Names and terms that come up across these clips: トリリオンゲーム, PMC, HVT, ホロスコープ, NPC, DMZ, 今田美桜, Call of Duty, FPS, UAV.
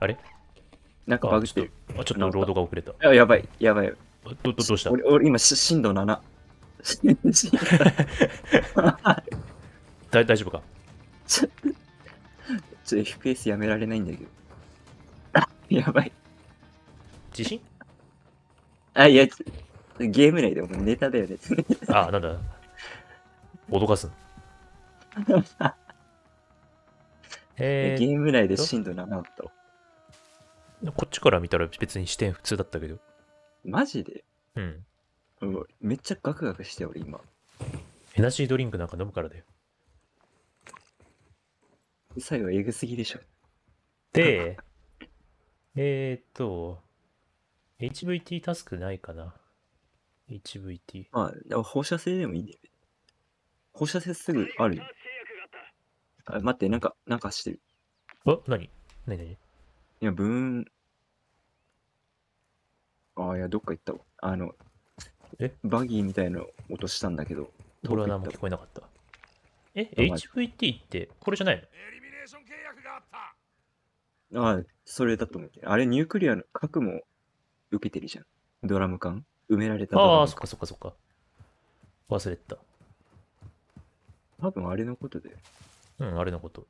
あれなんかバグってる。あ、ちょっとロードが遅れた。やばい、やばい。どうした？俺今、震度7。大丈夫か？ちょっと FPS やめられないんだけど。あ、やばい。地震？あ、いや、ゲーム内でもネタだよね。あ、なんだ。脅かす。ゲーム内で震度7だったわ。こっちから見たら別に視点普通だったけど。マジで？うん。めっちゃガクガクして俺今。エナジードリンクなんか飲むからだよ。最後エグすぎでしょ。で、HVT タスクないかな。HVT。まあ、放射性でもいいんだよ。放射線すぐあるよ。あ、待って、なんかしてる。あ、なにいや、ブーン。あ、いや、どっか行ったわ。バギーみたいな音したんだけど。トラーナーも聞こえなかった。HVT って、これじゃないの？あ、それだと思って。あれ、ニュークリアの核も受けてるじゃん。ドラム缶埋められた。ああ、そっかそっかそっか。忘れてた。多分あれのことで。うん、あれのこと。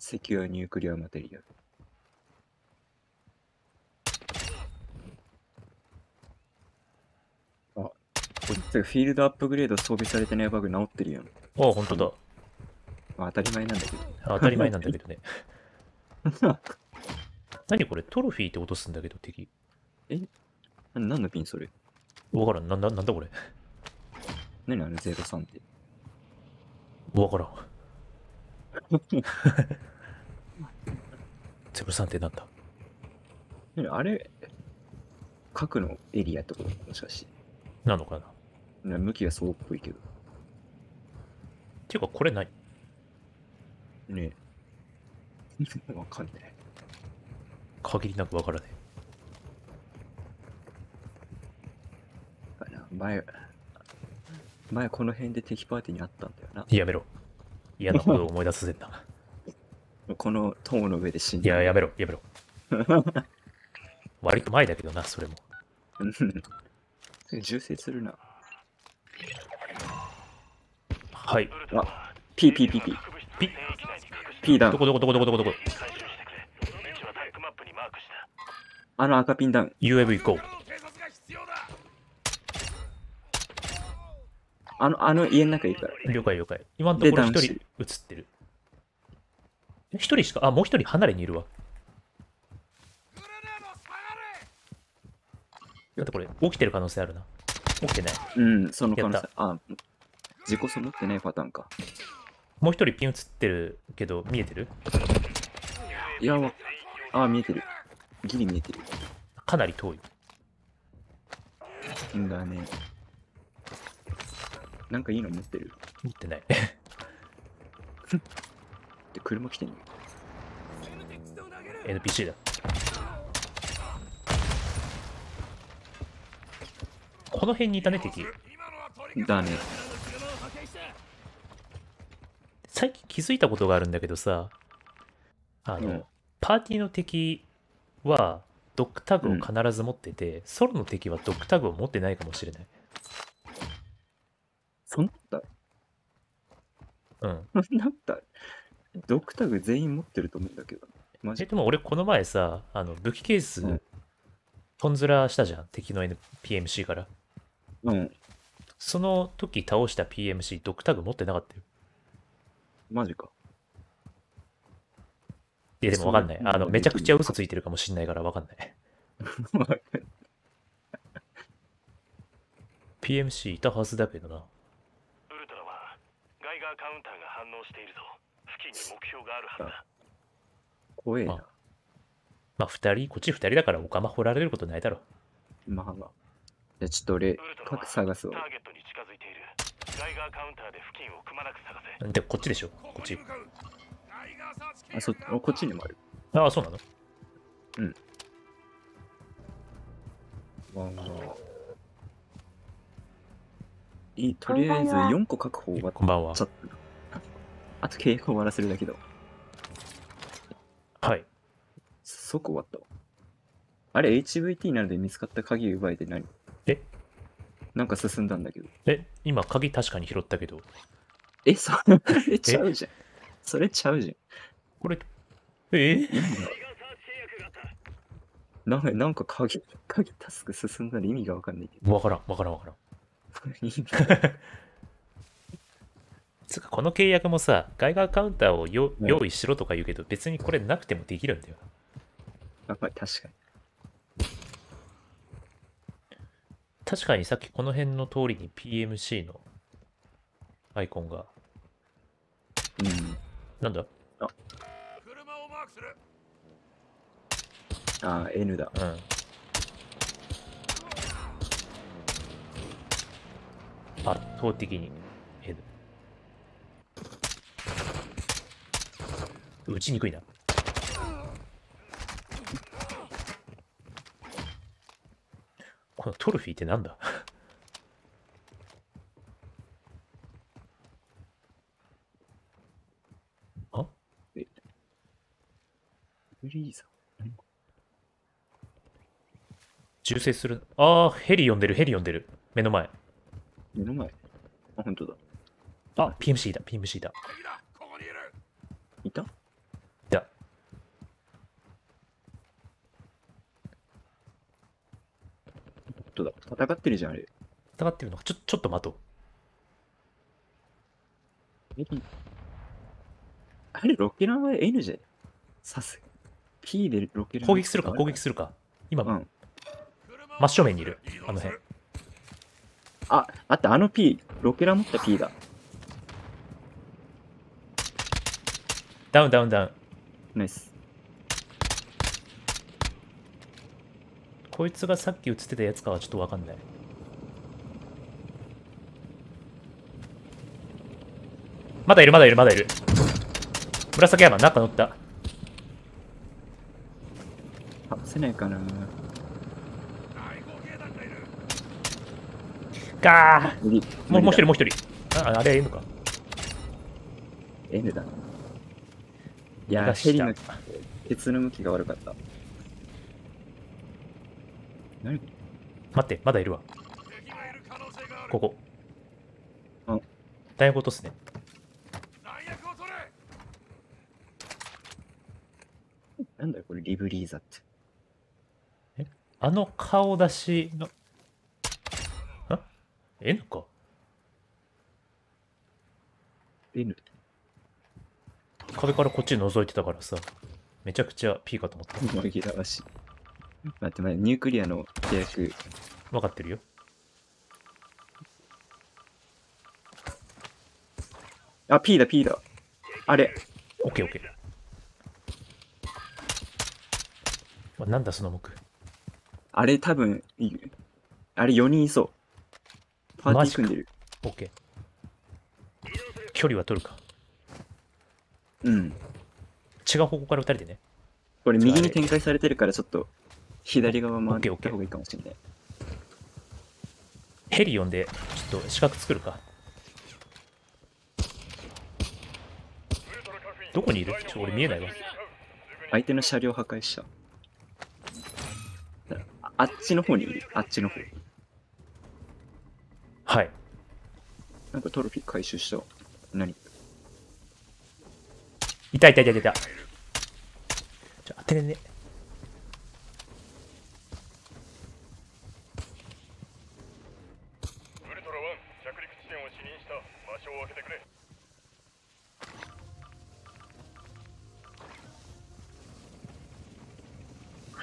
セキュアニュークリアマテリアル。あ、こいつフィールドアップグレード装備されてないバグ治ってるやん。ああ、ほんとだ。まあ、当たり前なんだけど。当たり前なんだけどね。何これトロフィーって落とすんだけど、敵。何のピンそれわからん。なんだこれ。何あれ、03って。わからん。03ってなんだあれ、核のエリアってこともしかして。なのかな。向きがそうっぽいけど。っていうか、これないねえ。わかんない。限りなくわからない。前この辺で敵パーティーにあったんだよな。やめろ。嫌なことを思い出させんな。この塔の上で死んで。いや、やめろ、やめろ。割と前だけどな、それも。銃声するな。はい。あ、ピーダウン。どこ。あの赤ピンダウン。UAV 行こう。あの家の中いるから。了解。今のところ一人映ってる。一人しか、あ、もう一人離れにいるわ。だってこれ、起きてる可能性あるな。起きてない。うん、その可能性。あ、自己装持ってないパターンか。もう一人ピン映ってるけど、見えてる？いや、あ、見えてる。ギリ見えてる。かなり遠い。んだね。なんかいいの持ってる？持ってない。で、車来てんの？ NPC だ。この辺にいたね、敵。だね。最近気づいたことがあるんだけどさ、パーティーの敵はドッグタグを必ず持ってて、ソロの敵はドッグタグを持ってないかもしれない。そんなことある。ドクタグ全員持ってると思うんだけど。マジで。でも俺この前さ、武器ケース、トンズラしたじゃん、敵の PMC から。うん。その時倒した PMC、ドクタグ持ってなかったよ。マジか。いやでもわかんない。めちゃくちゃ嘘ついてるかもしんないからわかんない。PMC いたはずだけどな。カウンターが反応しているぞ。付近に目標があるはずだ。怖えな。まあ2人、こっち2人だからお釜掘られることないだろ。まあまあ。じゃあちょっと俺、核探すわ。ターゲットに近づいている。ガイガーカウンターで付近をくまなく探せ。で、こっちでしょ。こっち。あ、こっちにもある。ああ、そうなの？うん。とりあえず4個確保終わっちゃった。あと契約終わらせるだけだ。はい。即終わったわ。あれ HVT なので見つかった鍵奪えて何？え？なんか進んだんだけど。え？今鍵確かに拾ったけど。え？それちゃうじゃん。それちゃうじゃん。これ、なんか鍵タスク進んだら意味がわかんないけど。わからん。つかこの契約もさ、外側カウンターを用意しろとか言うけど、別にこれなくてもできるんだよな。やっぱり確かに。確かにさっきこの辺の通りに PMC のアイコンが。うん。なんだ？あ。車をマークする。ああ、N だ。うん。圧倒的に N。打ちにくいな。このトロフィーってなんだ？あ？え？フリーザー？銃声する。ああ、ヘリ呼んでる。目の前。あ、本当だ。あ、PMC だ。いた？戦ってるじゃん、あれ。戦ってるのか。ちょっと待とう。あれ、ロケランは N じゃん。さす。P でロケラン。攻撃するか。今、うん、真正面にいる。あの辺。あ、あった、あの P。ロケラン持った P だ。ダウン。ナイス。こいつがさっき映ってたやつかはちょっとわかんない。まだいる。紫山、中乗った。あ、せないかな。ガーもう一人。あれはいいのか。N だ。いや、ヘリの鉄の向きが悪かった。待って、まだいるわ。ここ。うん。弾薬落とすね。なんだよ、これ、リブリーザって。え？あの顔出しの。あ？ N か。N？ 壁からこっち覗いてたからさ、めちゃくちゃ P かと思った。紛らわしい。待って、ニュークリアの契約分かってるよ。あ、P だ。あれ。オッケー。なんだその目。あれ多分いい。あれ4人いそう。パーティー組んでる。オッケー。距離は取るか。うん。違う方向から2人でね。これ右に展開されてるからちょっと。左側回っておけばいいかもしれない。ヘリ呼んで、ちょっと四角作るか。どこにいる？ちょっと俺見えないわ。相手の車両破壊した。あっちの方にいる。はい。なんかトロフィー回収した。何？いた。ちょ、当てれね。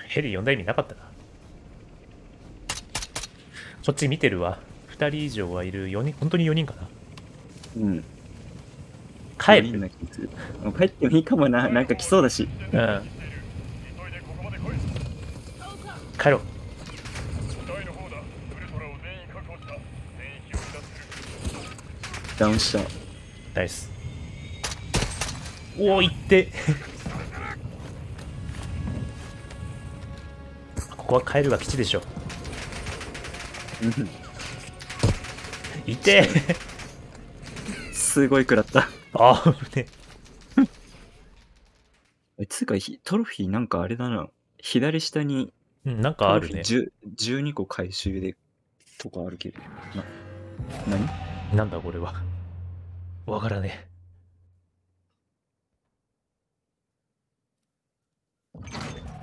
ヘリ呼んだ意味なかったな。そっち見てるわ。2人以上はいる。4人、本当に4人かな。うん。帰ってもいいかもな。なんか来そうだし。うん。帰ろう。ダウンした。ナイス。おお、行って。ここは帰るが基地でしょ。いてすごい食らった。あぶねえ。つうかトロフィーなんかあれだな、左下に、なんかあるね。12個回収でとかあるけど。なんだこれは。わからねえ。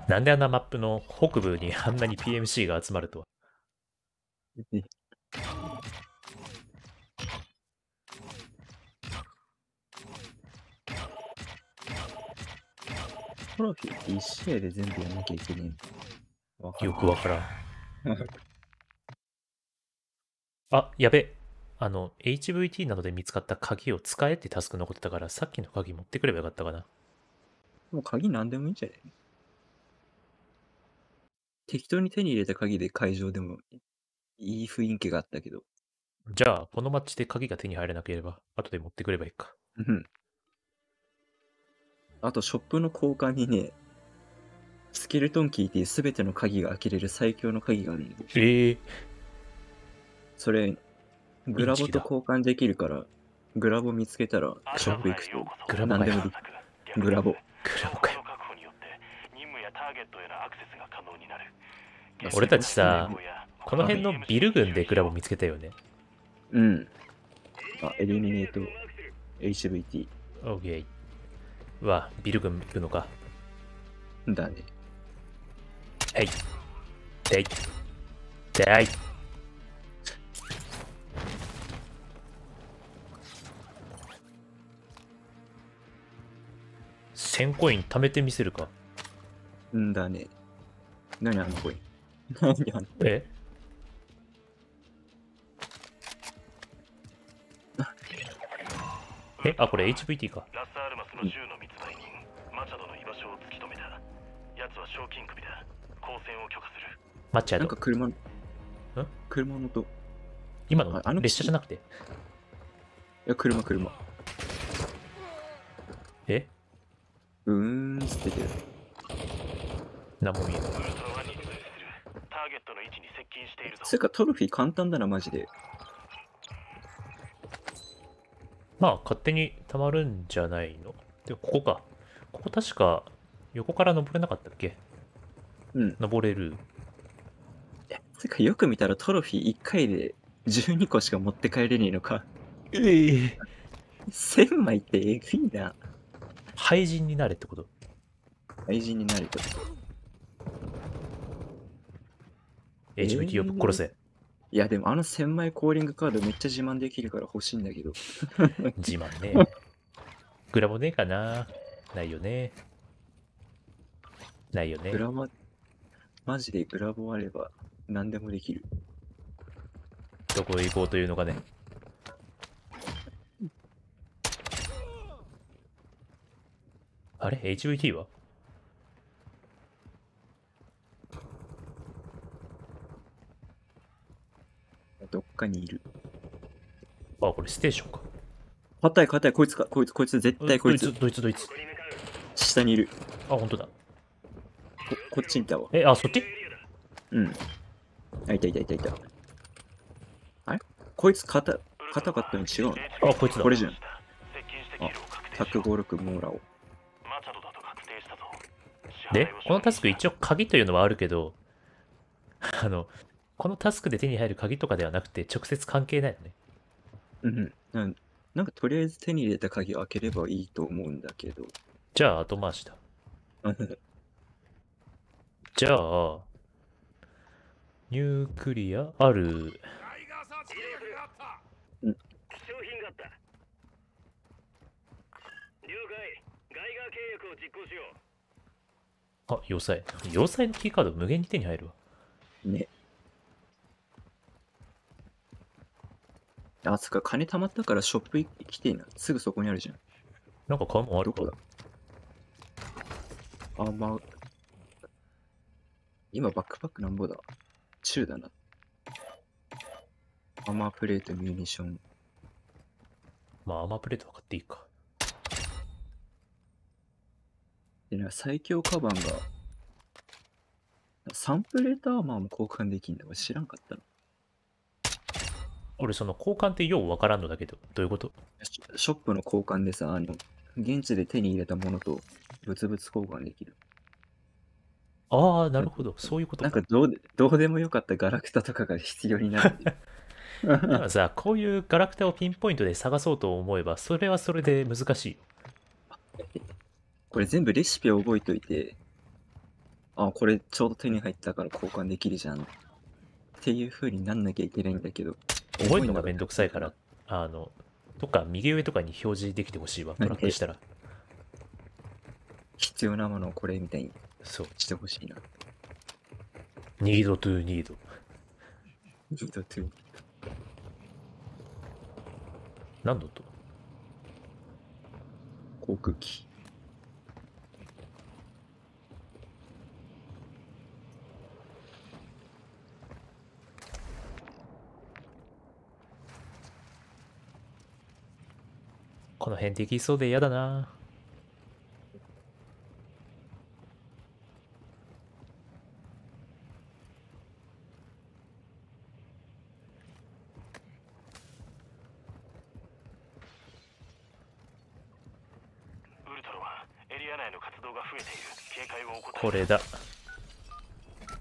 なんであんなマップの北部にあんなに PMC が集まるとは。トロフィーって1試合で全部やんなきゃいけない。よくわからん。あ、やべ。HVT などで見つかった鍵を使えってタスク残ってたから、さっきの鍵持ってくればよかったかな。もう鍵なんでもいいんじゃない？適当に手に入れた鍵で会場でもいい雰囲気があったけど。じゃあ、このマッチで鍵が手に入らなければ、後で持ってくればいいか。うん。あと、ショップの交換にね、スケルトンキーっていう全ての鍵が開けれる最強の鍵があるんです。それ、グラボと交換できるから、グラボ見つけたらショップ行くと。何でもいい。グラボかよ。俺たちさ、この辺のビル群でグラボ見つけたよね。うん。あ、エリミネート HVT。OK。わ、ビル群行くのか。だね。はい。でい。でい。1000コイン貯めてみせるか。んだね。何あのコイン。え？え、あ、これ HVT か。ラスアルマスの銃の密売人、マチャドの居場所を突き止めた。奴は賞金首だ。交戦を許可する。マチャド。なんか車の。車の音。今の列車じゃなくて。いや、車。え？捨ててる。何も見えない。それかトロフィー簡単だな、マジで。まあ、勝手にたまるんじゃないの。で、ここか。ここ確か、横から登れなかったっけ？うん。登れる。それか、よく見たらトロフィー1回で12個しか持って帰れねえのか。1000枚ってえぐいな。廃人になれってこと。HVT をぶっ殺せ。いやでも1000枚コーリングカードめっちゃ自慢できるから欲しいんだけど。自慢ね。グラボねえかな。ないよね。グラボ、マジでグラボあれば何でもできる。どこへ行こうというのかね。あれ ?HVT は？どっかにいる。あ、これステーションか。硬い、こいつか、こいつ、絶対こいつ。どいつ。下にいる。あ、ほんとだ。こっちにいたわ。え、あ、そっち？うん。あ、いた。あれ？こいつ硬かったのに違うの？あ、こいつだ。これじゃん。あ、156モーラを。で、このタスク一応鍵というのはあるけど、このタスクで手に入る鍵とかではなくて直接関係ないよね。なんかとりあえず手に入れた鍵開ければいいと思うんだけど。じゃあ後回しだ。じゃあ、ニュークリアある。あ、要塞のキーカード無限に手に入るわ。ね。あ、そっか、金貯まったからショップ来ていいな。すぐそこにあるじゃん。なんか買うもんあるか。あ、まあ。今バックパックなんぼだ。中だな。アーマープレート、ミューニション。まあ、アーマープレートは買っていいか。最強カバンがサンプレーターアーマーも交換できんだ。俺知らんかったの。俺その交換ってようわからんのだけど、どういうこと？ショップの交換でさ、現地で手に入れたものと物々交換できる。ああ、なるほど。そういうことなんかか。どうでもよかったガラクタとかが必要になるっていう。でもさ、こういうガラクタをピンポイントで探そうと思えば、それはそれで難しいよ。これ全部レシピを覚えといて、あ、これちょうど手に入ったから交換できるじゃんっていう風になんなきゃいけないんだけど、覚えるのがめんどくさいから、とか右上とかに表示できてほしいわ、プラッとしたら。必要なものをこれみたいにそう。してほしいな。Need to need. Need to. 何の音？航空機。この辺できそうで嫌だな。これだ。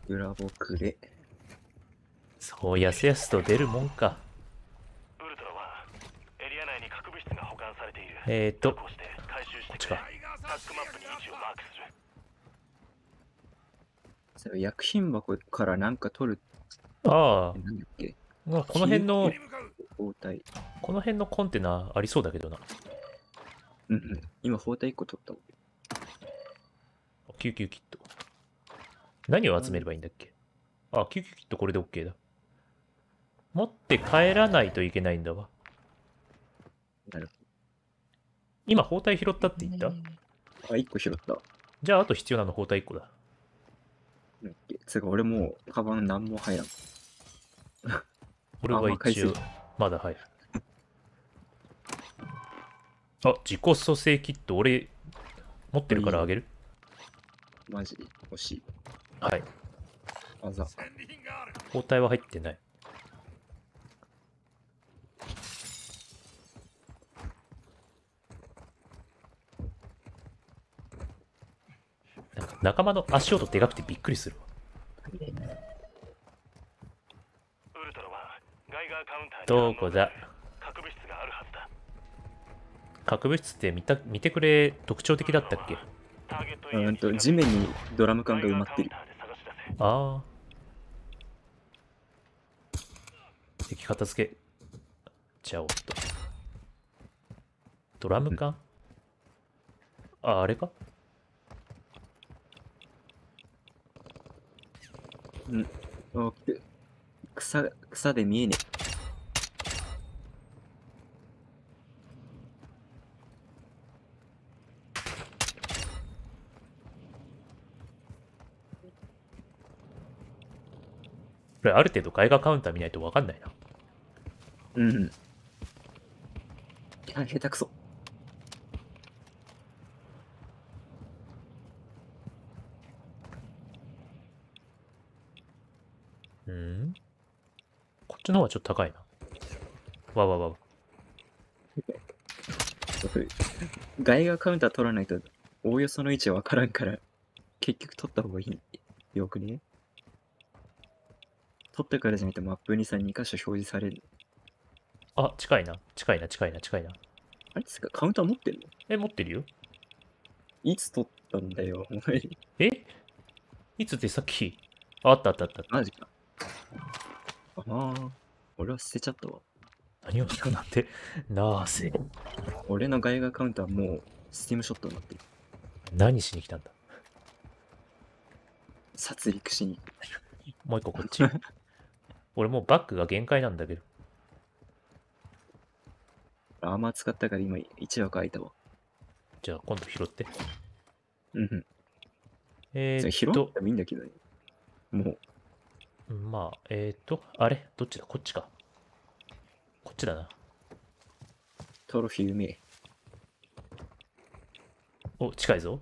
裏ぼくれ。そうやすやすと出るもんか。こっちか。薬品箱からなんか取る。ああ。なんだっけ。まあ、この辺のコンテナありそうだけどな。うんうん。今包帯1個取ったもん。救急キット。何を集めればいいんだっけ？あ、救急キットこれで OK だ。持って帰らないといけないんだわ。なるほど。今、包帯拾ったって言った？あ、1個拾った。じゃあ、あと必要なの包帯1個だ。つうか、俺もう、カバン何も入らん。俺は一応、まだ入る。あ、自己蘇生キット、俺、持ってるからあげる。マジ欲しい。はい。あざ。包帯は入ってない。なんか仲間の足音でかくてびっくりするわ。どこだ。核物質って見てくれ特徴的だったっけ？地面にドラム缶が埋まってる。ああ。敵片付け。じゃあ、おっと。ドラム缶、うん、あれか、うん。あ、草で見えねえ。これある程度外貨カウンター見ないと分かんないな。うん。いや、下手くそ。うん。こっちの方がちょっと高いな。わわわわ。外貨カウンター取らないとおおよその位置分からんから、結局取った方がいい。よくね。取ってからじゃなくてマップにさ、2箇所表示される。あ、近いな、近いな、近いな、近いな。あれですか、カウンター持ってるの？え、持ってるよ。いつ取ったんだよ、お前。え？いつってさっき。あったあったあった。マジか。ああ、俺は捨てちゃったわ。何をしたなんて、なぜ。俺の外貨カウンターもう、スティームショットになってる。何しに来たんだ？殺戮しに。もう一個こっち。俺もうバックが限界なんだけど。アーマー使ったから今1枠空いたわ。じゃあ今度拾って。うんうん。拾ってもいいんだけどね。もう。まあ、あれどっちだ、こっちか。こっちだな。トロフィーうめえ。お、近いぞ。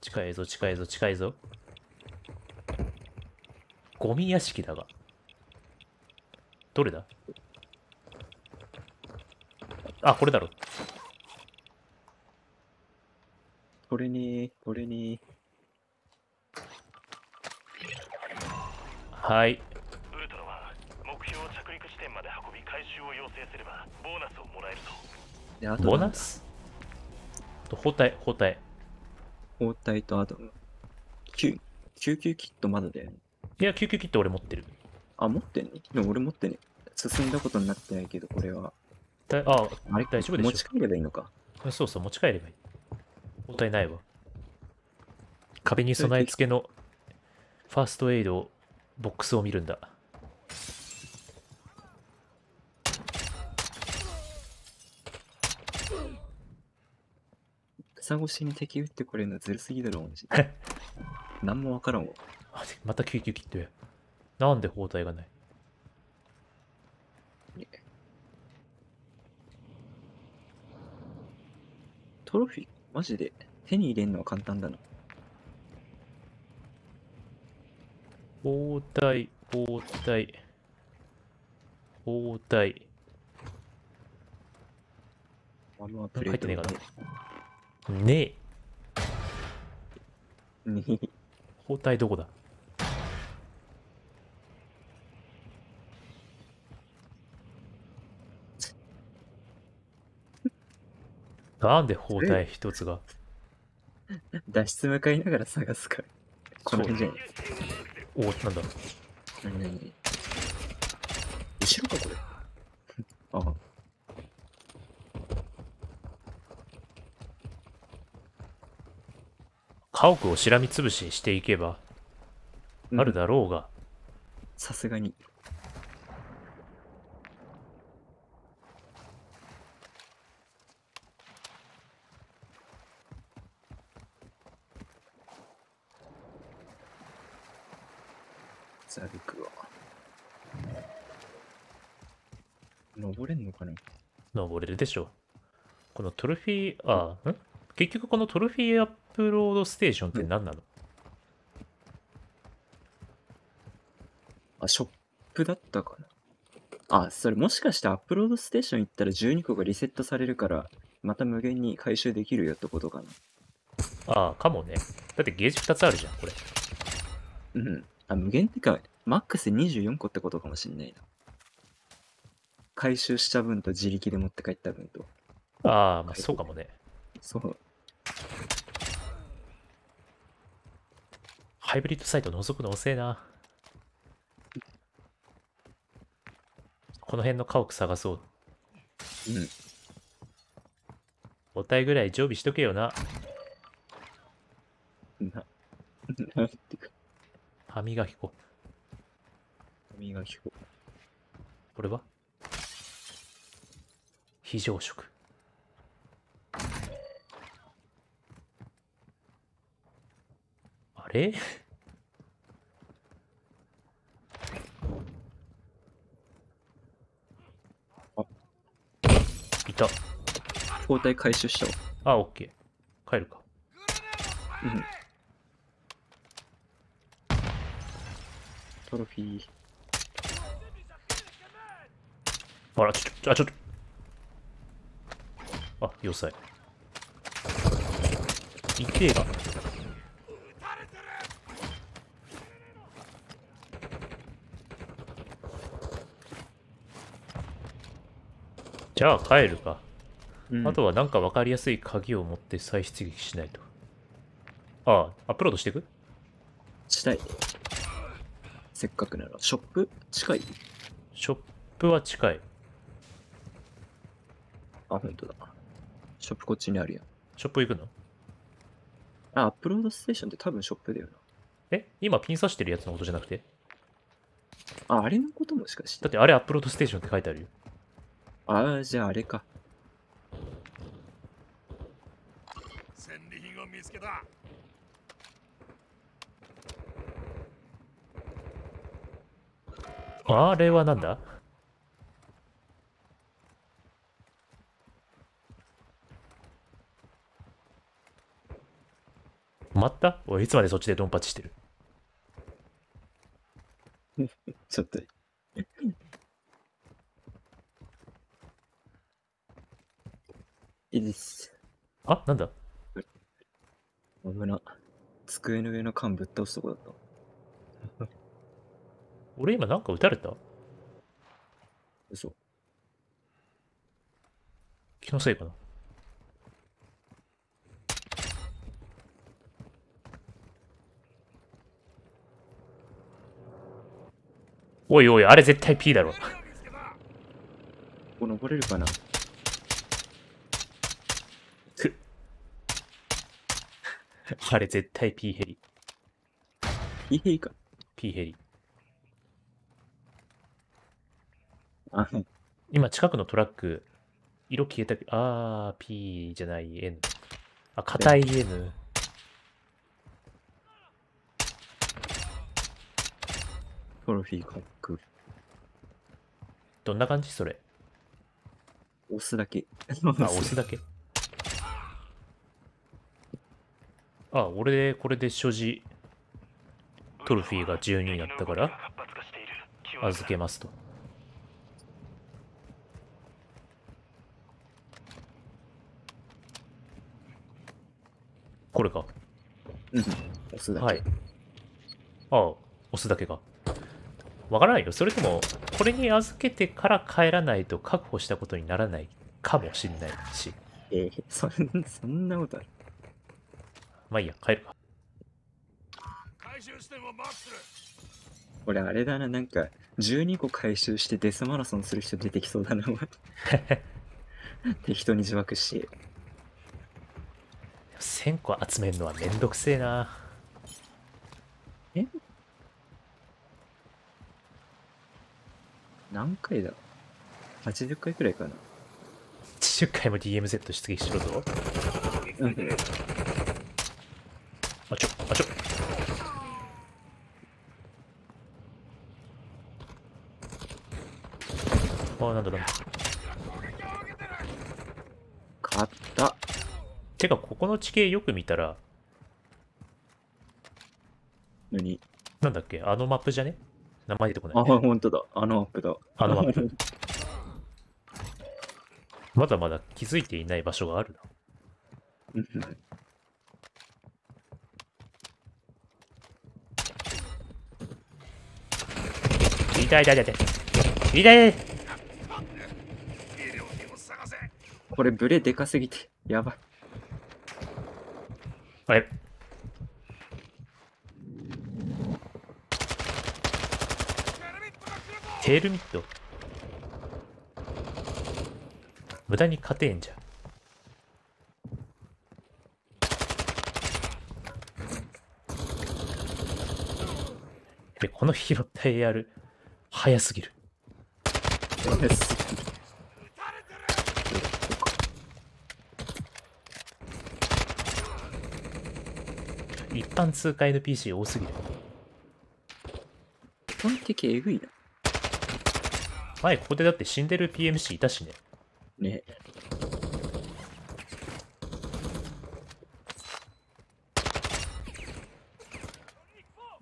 近いぞ、近いぞ、近いぞ。ゴミ屋敷だが。どれだ？あ、これだろ。これに。はい。ウルトラは目標着陸地点まで運び回収を要請すればボーナスをもらえると。あとボーナスと包帯とあと救急キットまだで。いや救急キット俺持ってる。あ、持ってんね。でも俺持ってね。進んだことになってないけどこれは。あ、大丈夫でしょ。持ち帰ればいいのか。そうそう持ち帰ればいい。包帯ないわ。壁に備え付けのファーストエイドを。ボックスを見るんだ。草越しに敵撃ってこれるのずるすぎだろマジで。何もわからんわ。また救急キットや。なんで包帯がない。トロフィーマジで手に入れるのは簡単だな。包帯。入ってねえかな。ねえ。包帯どこだ。なんで包帯一つが。脱出向かいながら探すから。この辺じゃん。お、なんだ何後ろかこれ。ああ家屋をしらみつぶしにしていけば、うん、あるだろうがさすがにザルクは登れんのかな。登れるでしょ。このトロフィー、ああ、ん結局このトロフィーアップロードステーションって何なの、あ、ショップだったかな。あ、それもしかしてアップロードステーション行ったら12個がリセットされるから、また無限に回収できるよってことかな。ああ、かもね。だってゲージ2つあるじゃん、これ。うん。あ、無限ってか、マックス24個ってことかもしんないな。回収した分と自力で持って帰った分と。ああ、まあそうかもね。そう。ハイブリッドサイト覗くの遅えな。この辺の家屋探そう。うん。お体ぐらい常備しとけよな。なんてか。歯磨き粉。歯磨き粉。これは非常食。あれあいた。包帯回収したわ。あ、オッケー。帰るか。うん。トロフィーあらちょっとあ要塞いけがじゃあ帰るか、うん、あとはなんか分かりやすい鍵を持って再出撃しないと。ああアップロードしていくしたい。せっかくならショップ近い。ショップは近い。あ、ほんとだ。ショップこっちにあるやん。ショップ行くの。あ、アップロードステーションって多分ショップだよな。え、今ピン刺してるやつのことじゃなくて、あ、あれのこともしかして。だってあれアップロードステーションって書いてあるよ。ああ、じゃああれか。戦利品を見つけた。あれはなんだ。待ったおい、いつまでそっちでドンパチしてる。ちょっといいです。あ、なんだ危な。机の上の缶ぶっ倒すとこだった。俺今なんか撃たれた？嘘。気のせいかな。おいおい、あれ絶対 P だろ。ここ登れるかな。あれ絶対 P ヘリ。P ヘリか。P ヘリ。あ、今近くのトラック、色消えたけど、あー、P じゃない、N。あ、硬い N。トロフィーかっく。どんな感じそれ。押すだけ。あ、押すだけ。あ、俺、これで所持トロフィーが12になったから預けますと。これか。うん、押すだけ。はい。ああ、押すだけか。わからないよ。それとも、これに預けてから帰らないと確保したことにならないかもしれないし。そんなことある。まあいいや、帰るか。これあれだな、なんか12個回収してデスマラソンする人出てきそうだな。適当に自爆して。1000個集めるのはめんどくせえな。え？何回だ ?80 回くらいかな。80回も DMZ 出撃しろぞ。うん。あちょ。あ、なんだろう。勝った。てか、ここの地形よく見たら。何？なんだっけ、あのマップじゃね？名前出てこない。あ、ほんとだ。あのマップだ。あのマップ。まだまだ気づいていない場所があるな。痛い。これブレでかすぎてやばい。あれテールミット無駄に勝てんじゃん。でこの拾った AR早すぎる。一般通過 NPC 多すぎる。基本的えぐいな。前ここでだって死んでる PMC いたしね。ね。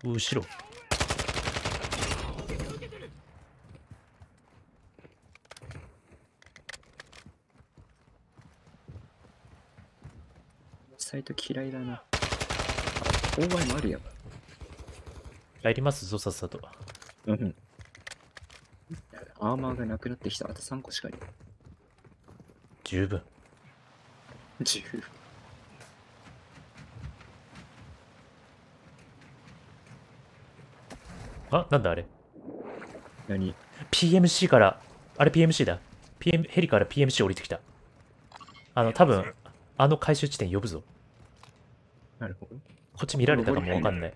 後ろ。サイト嫌いだな。大前もあるやん。入りますぞ、さっさと。うん。アーマーがなくなってきた。あと3個しかない。十分。十分。あ、なんだあれ。何？ PMC から、あれ PMC だ。ヘリから PMC 降りてきた。多分あの回収地点呼ぶぞ。なるほど。こっち見られたかもわかんない。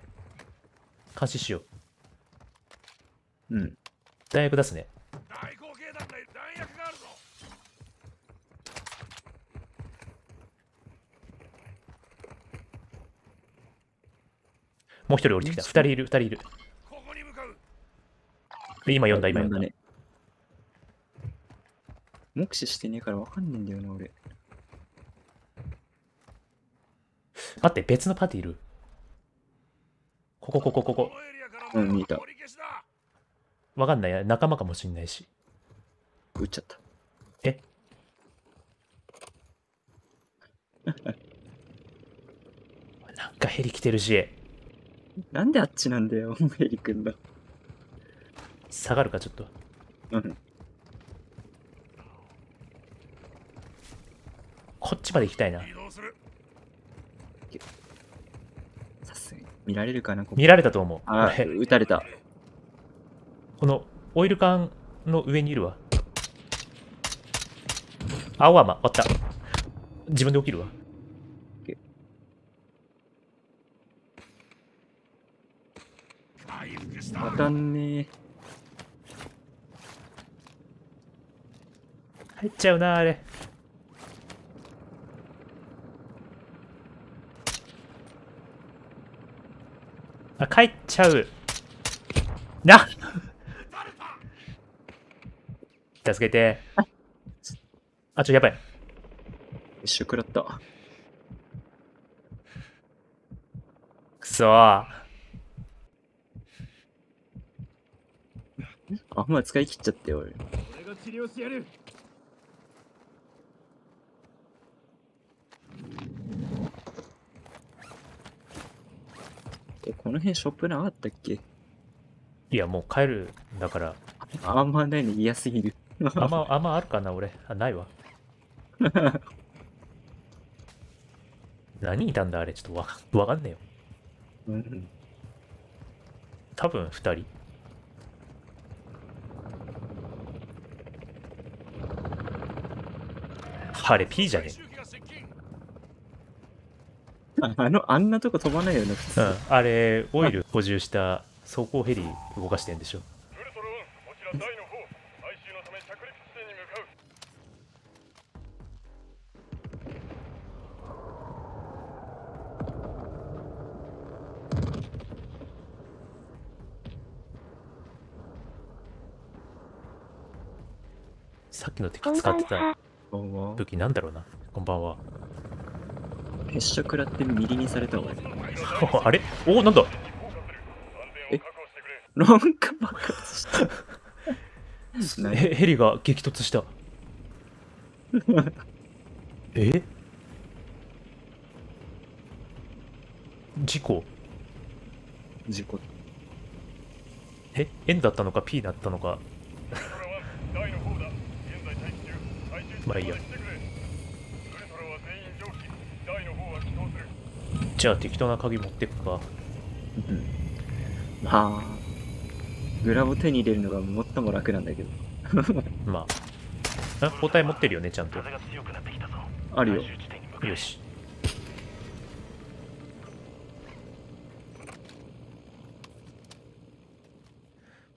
監視しよう。うん。弾薬出すね。もう一人降りてきた。二人いる。今呼んだね。目視してねえからわかんねえんだよな、俺。待って、別のパーティーいる。ここ。うん、見た。わかんない。仲間かもしんないし。撃っちゃった。え？なんかヘリ来てるし。なんであっちなんだよ、ヘリくんだ。下がるか、ちょっと。うん。こっちまで行きたいな。さすがに見られるかな、ここ。見られたと思う。ああ、撃たれた。このオイル缶の上にいるわ。青はま、終わった。自分で起きるわ。当たんねえ。入っちゃうな、あれ。あ、帰っちゃう。なっ助けて。あ、ちょ、やばい。一瞬食らった。くそー。あんま使い切っちゃって俺。え、この辺ショップなかったっけ？いや、もう帰るんだから。あんまないの嫌すぎる。あんまあるかな俺。あ、ないわ。何いたんだあれ、ちょっとわかんねえよ。うん。多分2人。あれ P じゃねえ。あんなとこ飛ばないよね普通。うん、あれオイル補充した装甲ヘリ動かしてんでしょ。さっきの敵使ってた。武器なんだろうな。こんばんは。決勝食らってミリにされたわ。あれ、おお、なんだ。え、なんか爆発した。ヘリが激突した。え？事故。事故。え、N だったのか P だったのか。まあいいや。じゃあ適当な鍵持ってくか。うん。まあ、グラボ手に入れるのが最も楽なんだけど。まあ。包帯持ってるよね、ちゃんと。あるよ。よし。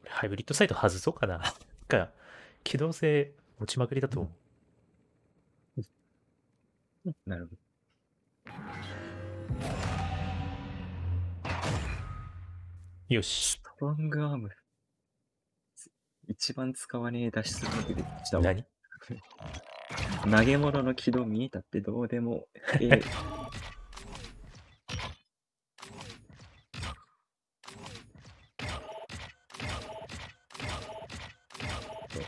ハイブリッドサイト外そうかな。か、機動性持ちまくりだと思う。なるほど。よし。ストロングアーム。一番使わねえ脱出力でしたわ。何投げ物の軌道見えたってどうでもええ。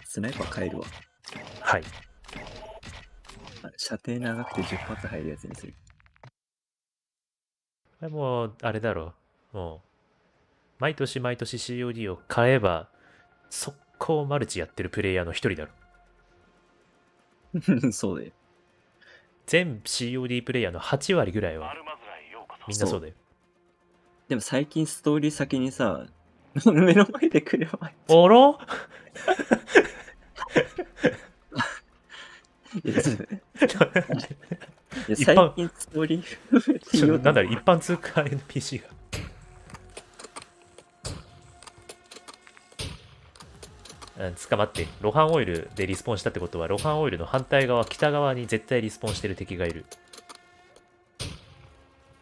スナイパー変えるわ。はい。射程長くて10発入るやつにする。これもうあれだろう。もう毎年毎年 COD を買えば速攻マルチやってるプレイヤーの一人だろ。そうだよ。全 COD プレイヤーの8割ぐらいはみんなそうだよ。でも最近ストーリー先にさ、目の前で車入っちゃう。あら最近ストーリーなんだろう、一般通過 NPC が捕まって、ロハンオイルでリスポーンしたってことはロハンオイルの反対側、北側に絶対リスポーンしてる敵がいる。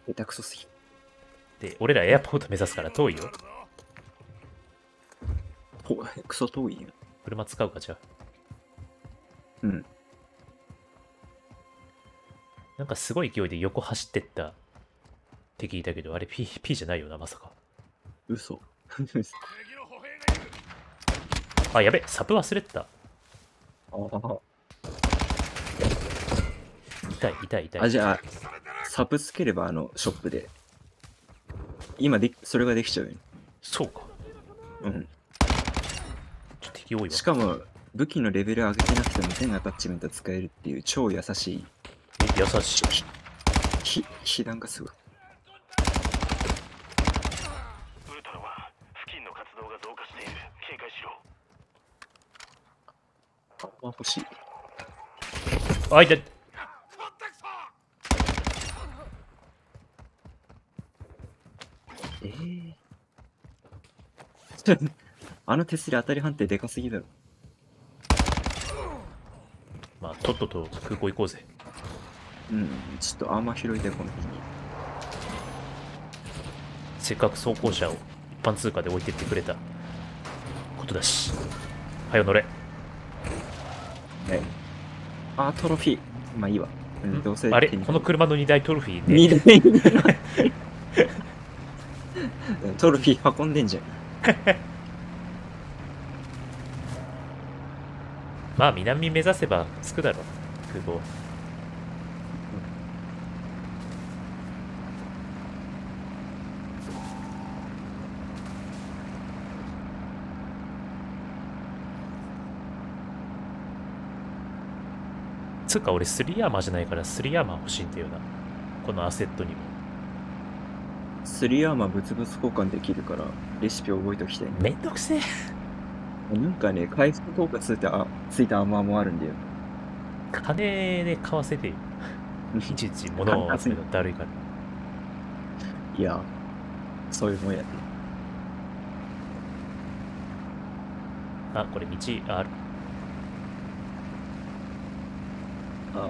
下手くそすぎで、俺らエアポート目指すから遠いよ。クソ遠いよ。車使うか、じゃあ。うん、なんかすごい勢いで横走ってった敵いたけど、あれ P じゃないよな、まさか。嘘。あ、やべ、サブ忘れてた。痛い痛い痛い。あ、じゃあサブつければショップで今でそれができちゃうよ、ね、そうか。うん。ちょっと敵多いわ。しかも武器のレベル上げてなくても全アタッチメント使えるっていう超優しい。優しい。被弾がすごい。ウルトラは付近の活動が増加している。警戒しろ。あ、欲しい。あいて。あの手すり当たり判定でかすぎだろ。まあとっとと空港行こうぜ。うん、ちょっとあんま拾いたいこの日に。せっかく装甲車を一般通過で置いてってくれたことだし。はよ乗れ。ね、あ、トロフィー。まあいいわ。うん、どうせあれこの車の荷台トロフィーで。荷台トロフィー運んでんじゃん。まあ南目指せば着くだろう空港。つうか俺3アーマーじゃないから3アーマー欲しいんだよな、このアセットにも。3アーマーブツブツ交換できるからレシピを覚えておきたい、ね、めんどくせえ。なんかね、回復効果ついたアーマーもあるんだよ。金で買わせてよ。いちいち物を集めるのだるいから。いや、そういうもんやね。あ、これ道ある。あ、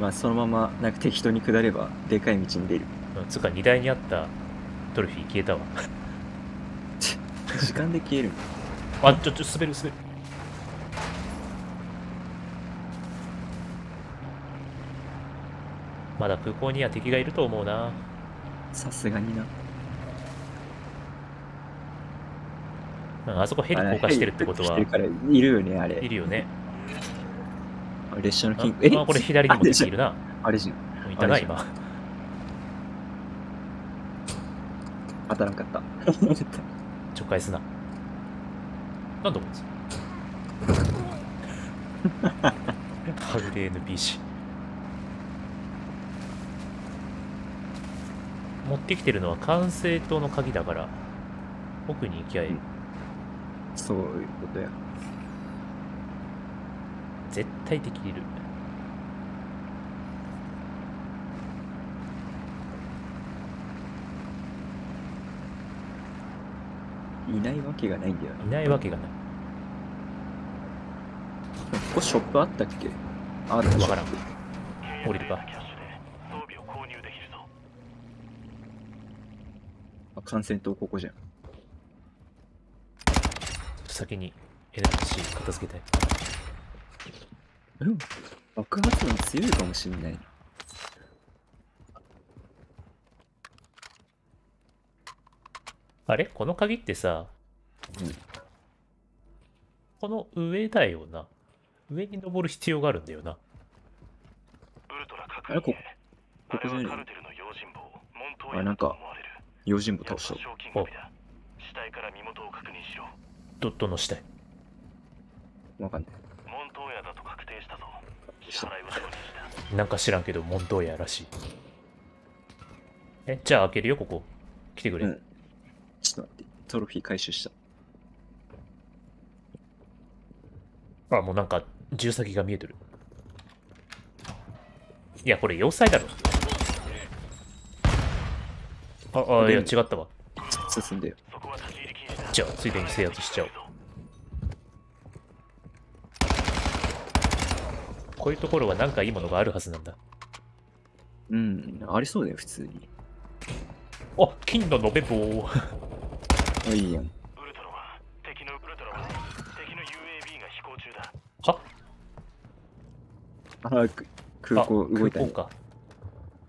まあそのままなんか適当に下ればでかい道に出る。つか荷台にあったトロフィー消えたわ。時間で消える。あ、ちょ滑る滑る。まだ空港には敵がいると思うな。さすがにな。あそこヘリ降下してるってことは。いるよねあれ。いるよね。列車の金庫。あ、これ左にも敵いるな。あれじゃん。いたな今。当たらんかった。ちょっかいすな。なんだこいつ。はぐれ NPC。持ってきてるのは管制塔の鍵だから、奥に行きゃいい。うん、そういうことや。絶対敵いる。いないわけがないんだよ。いないわけがない。ここショップあったっけ？あるわからん。降りるか。あ、感染とここじゃん。先に NPC 片付けたい。うん、爆発音強いかもしれない。あれこの鍵ってさ、うん、この上だよな。上に登る必要があるんだよな。あれここじゃない。あれなんか用心棒倒した。どの死体わかんない。なんか知らんけどモントーヤらしい。え、じゃあ開けるよここ。来てくれ。うん、ちょっと待って、トロフィー回収した。あ、もうなんか銃先が見えてる。いや、これ要塞だろ。あ、いや違ったわ。進んでよ。じゃあついでに制圧しちゃおう。こういうところはなんかいいものがあるはずなんだ。うん、ありそうだよ、普通に。あ、金の延べ棒。いいやん。敵の UAV が飛行中だ。はっ。あ、空港動いた。空港か。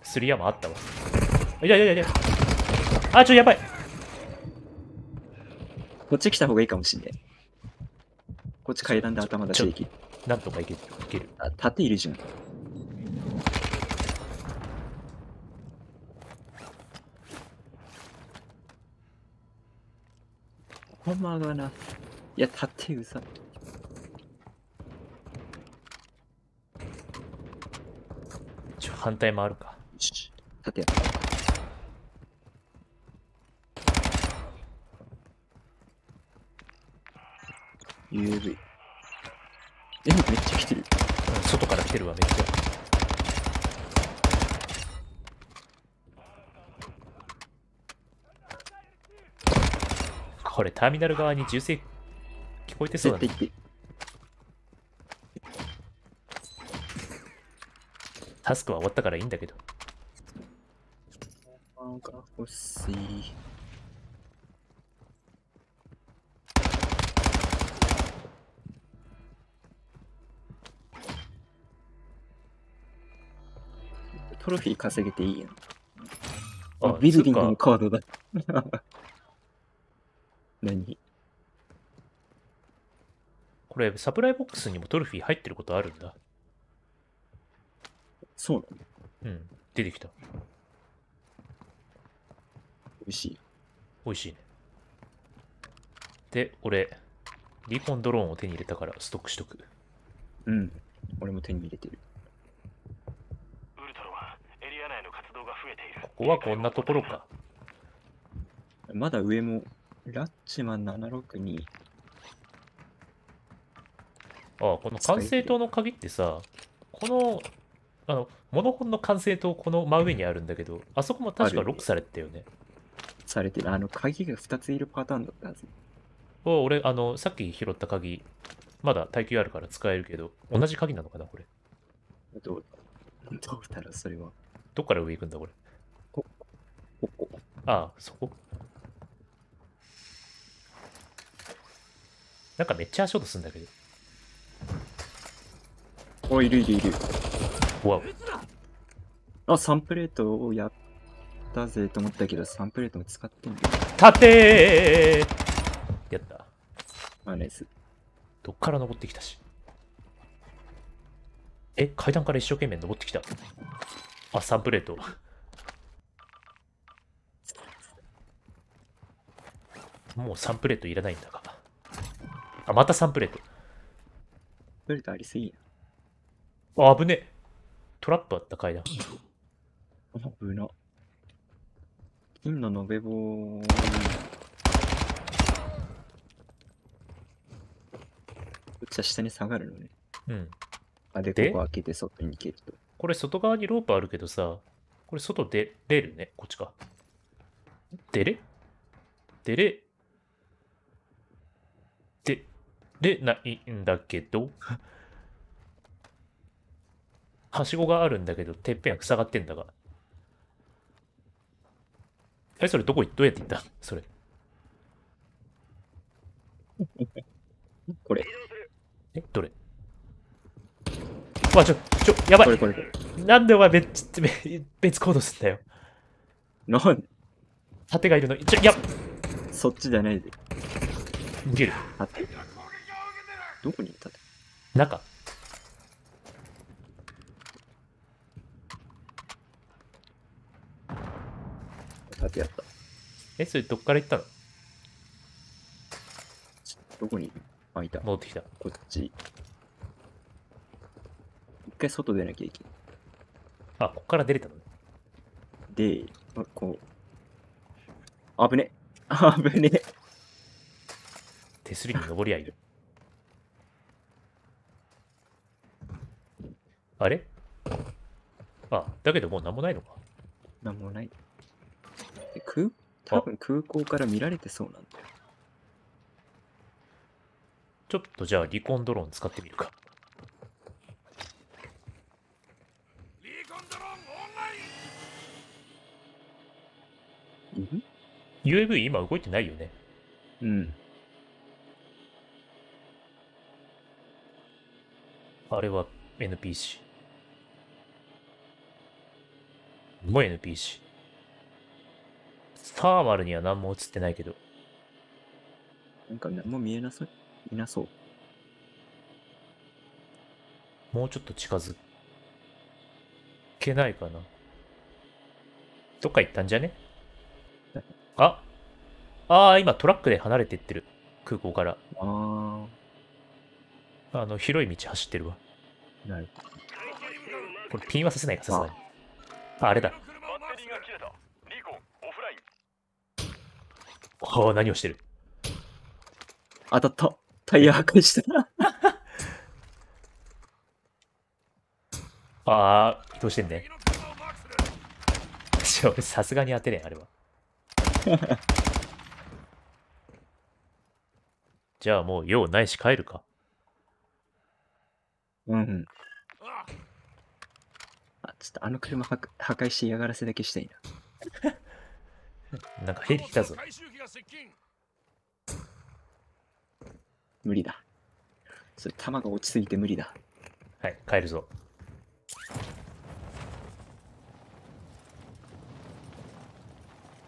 スリヤマあったわ。いや。あ、やばい。こっち来た方がいいかもしんない。こっち階段で頭出していき。なんとかいける。あ、盾いるじゃん。 고마워 나. 야 다트 의사. 저 한타에 말까. 다트야. UAV。え、めっちゃ来てる。外から来てるわめっちゃ。これターミナル側に銃声聞こえてそうだね。タスクは終わったからいいんだけど。なんか欲しい。トロフィー稼げていいやん。あ、ビルディングのカードだ。何これサプライボックスにもトロフィー入ってることあるんだ。そうなの。うん、出てきた。おいしい。おいしいね。で、俺、リコンドローンを手に入れたからストックしとく。うん、俺も手に入れてる。ここはこんなところか。まだ上も。ラッチマン762。ああ、この管制塔の鍵ってさ、この、モノホンの管制塔、この真上にあるんだけど、あそこも確かロックされてたよね。されてる。鍵が2ついるパターンだったはず。お、俺、さっき拾った鍵、まだ耐久あるから使えるけど、同じ鍵なのかな、これ。どうだろう、それは。どっから上行くんだ、これ。ここ。ああ、そこ。なんかめっちゃ足音するんだけど。お、いる。わお。あ、サンプレートをやったぜと思ったけど、サンプレートも使ってんだよ。立てーやった。マネス。どっから登ってきたし。え、階段から一生懸命登ってきた。あ、サンプレート。もうサンプレートいらないんだが。あ、またサンプレート。サンプレートありすぎや。あ、危ねえ。トラップあった階段。危な。金の延べ棒。こっちは下に下がるのね。うん。あ、で、ここ開けて外に行けると。これ外側にロープあるけどさ、これ外で出るね、こっちか。出れないんだけどはしごがあるんだけど、てっぺんは塞がってんだが。え、それどうやっていったそれ。これ。え、どれ。わ、やばい。これなんでお前別行動すんだよ。なん盾がいるの。やっそっちじゃないで。逃げる。どこにいたって中。盾やった。え、それどっから行ったの。どこにいた。戻ってきた。こっち。一回外出なきゃいけない。あ、こっから出れたのね。で、こう。危ねえ。手すりに登り合いる。あれ？あ、だけどもう何もないのか。何もない。多分空港から見られてそうなんだよ。ちょっとじゃあリコンドローン使ってみるか。リコンドローンオンライン！ UAV 今動いてないよね。うん。あれは NPC。もう NPC。サーマルには何も映ってないけど。なんか何も見えなそう。もうちょっと近づけないかな。どっか行ったんじゃね。あ今トラックで離れていってる。空港から。ああの広い道走ってるわ。ないこれピンはさせないか、さすがに。あ、あれだ。バッテリーが切れた。リコンオフライン。ああ、何をしてる。当たった。タイヤ破壊した。ああ、どうしてんね。さすがに当てねえ、あれは。じゃあもう用ないし帰るか。うん。あ、ちょっとあの車破壊して嫌がらせだけしたいな。なんかヘリ来たぞ。無理だ。それ弾が落ちすぎて無理だ。はい、帰るぞ。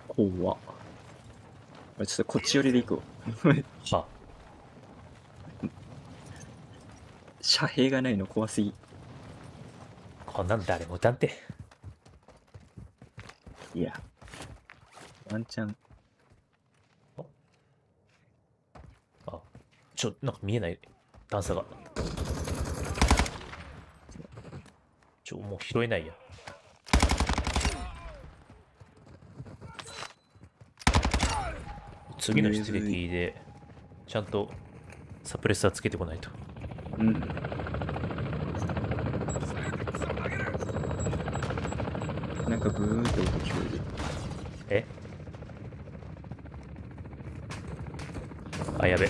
怖っ。ちょっとこっち寄りで行こう。は遮蔽がないの怖すぎ。こんなん誰も撃たんて。いやワンチャン。あ、ちょっとなんか見えない段差が。もう拾えないや。次の出撃でちゃんとサプレッサーつけてこないと。うん。なんかブーンって音聞こえる。え？あ、やべ。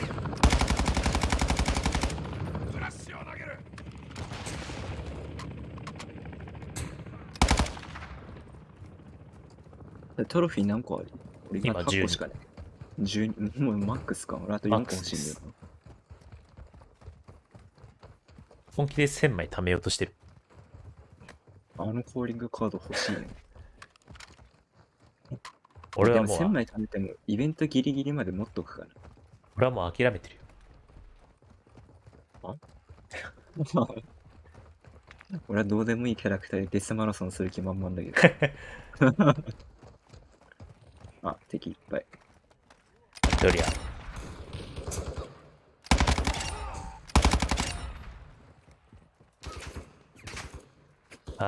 トロフィー何個ある？俺今8個しかない。12、もうマックスか。俺あと4個欲しいんだよ。本気で1000枚貯めようとしてる。あのコーリングカード欲しいね。俺はもう1000枚貯めてもイベントギリギリまで持っとくから。俺はもう諦めてるよ。あ俺はどうでもいいキャラクターでデスマラソンする気満々だけど。あ、敵いっぱい。ドリア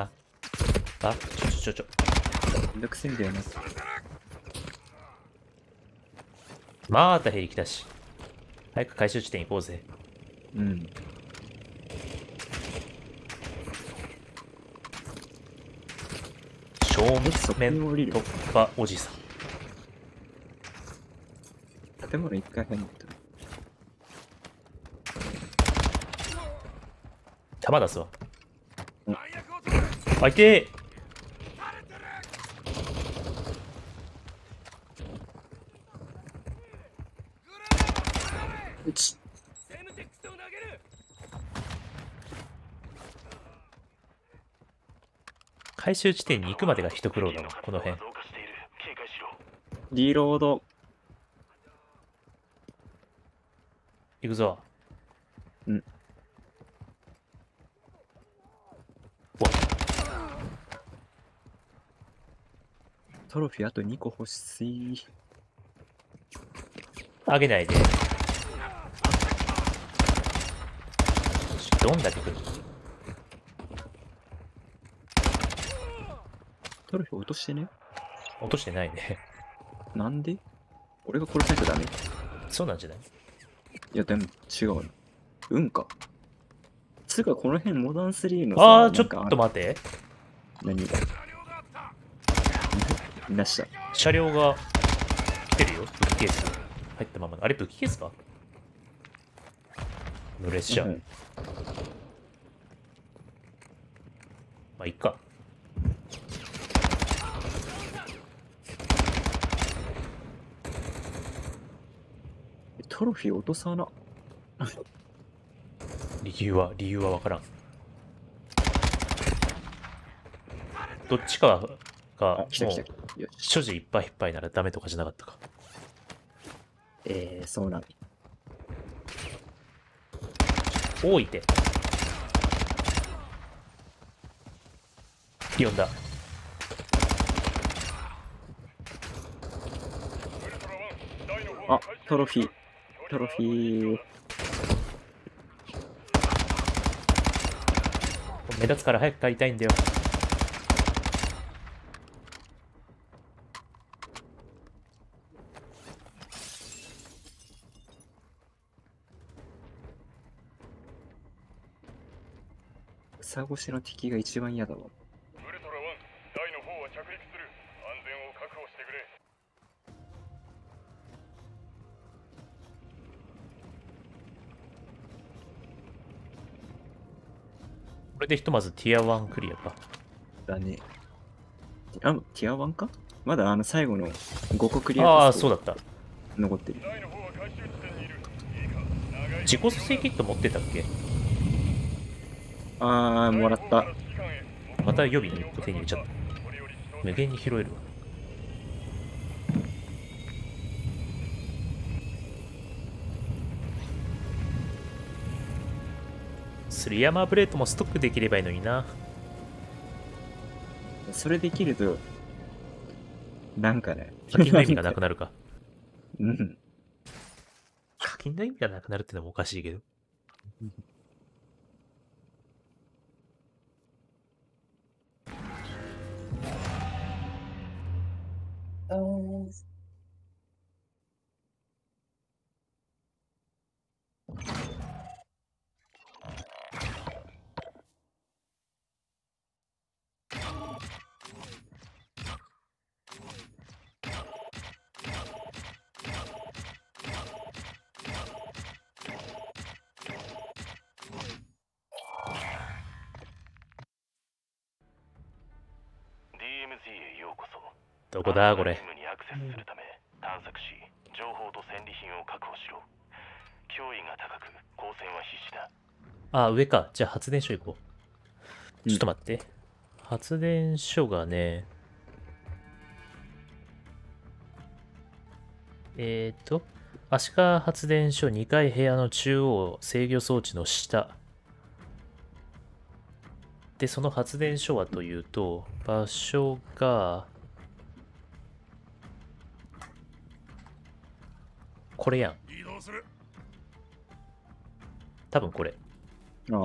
ああ、ちょめんどくせえんだよな。またヘリ来たし早く回収地点行こうぜ。うん、正面突破おじさん。建物一回入んないと。弾出すわ。あいてー。うち回収地点に行くまでが一苦労だわ。この辺リロード行くぞ。うん。トロフィーあと2個欲しい。あげないで。どんだけ来る。トロフィー落としてね。落としてないね。なんで？俺が殺さなきゃダメ。そうなんじゃない？いやでも違うな。うんか。つうかこの辺モダン3のさ。ああ、ちょっと待て。何がなした。車両が来てるよ。武器ケース。入ったままの。あれ武器ケースかの列車。うん、まあ、いっか。トロフィー落とさな。理由は分からん。どっちかがもう所持いっぱいいっぱいならダメとかじゃなかったか。そうなの。おいて。読んだ。あ、トロフィー。トロフィー。目立つから早く帰りたいんだよ。草越しの敵が一番嫌だわ。これでひとまずティア1クリアか。だね。あ、ティア1か？まだ最後の5個クリアが。ああ、そうだった。残ってる。自己蘇生キット持ってたっけ？ああ、もらった。また予備の1個手に入れちゃった。無限に拾えるわ。スリヤマーブレードもストックできればいいのにな。それできるとなんかね、課金の意味がなくなるか。うん、課金の意味がなくなるってのもおかしいけど。どこだこれ。にアクセスするため探索し、情報と戦利品を確保しろ。脅威が高く、光線は必至だ。あ、上か。じゃあ発電所行こう。ちょっと待って。うん、発電所がね。アシカ発電所2階部屋の中央制御装置の下。で、その発電所はというと、場所が、これやん。多分これ。ああ。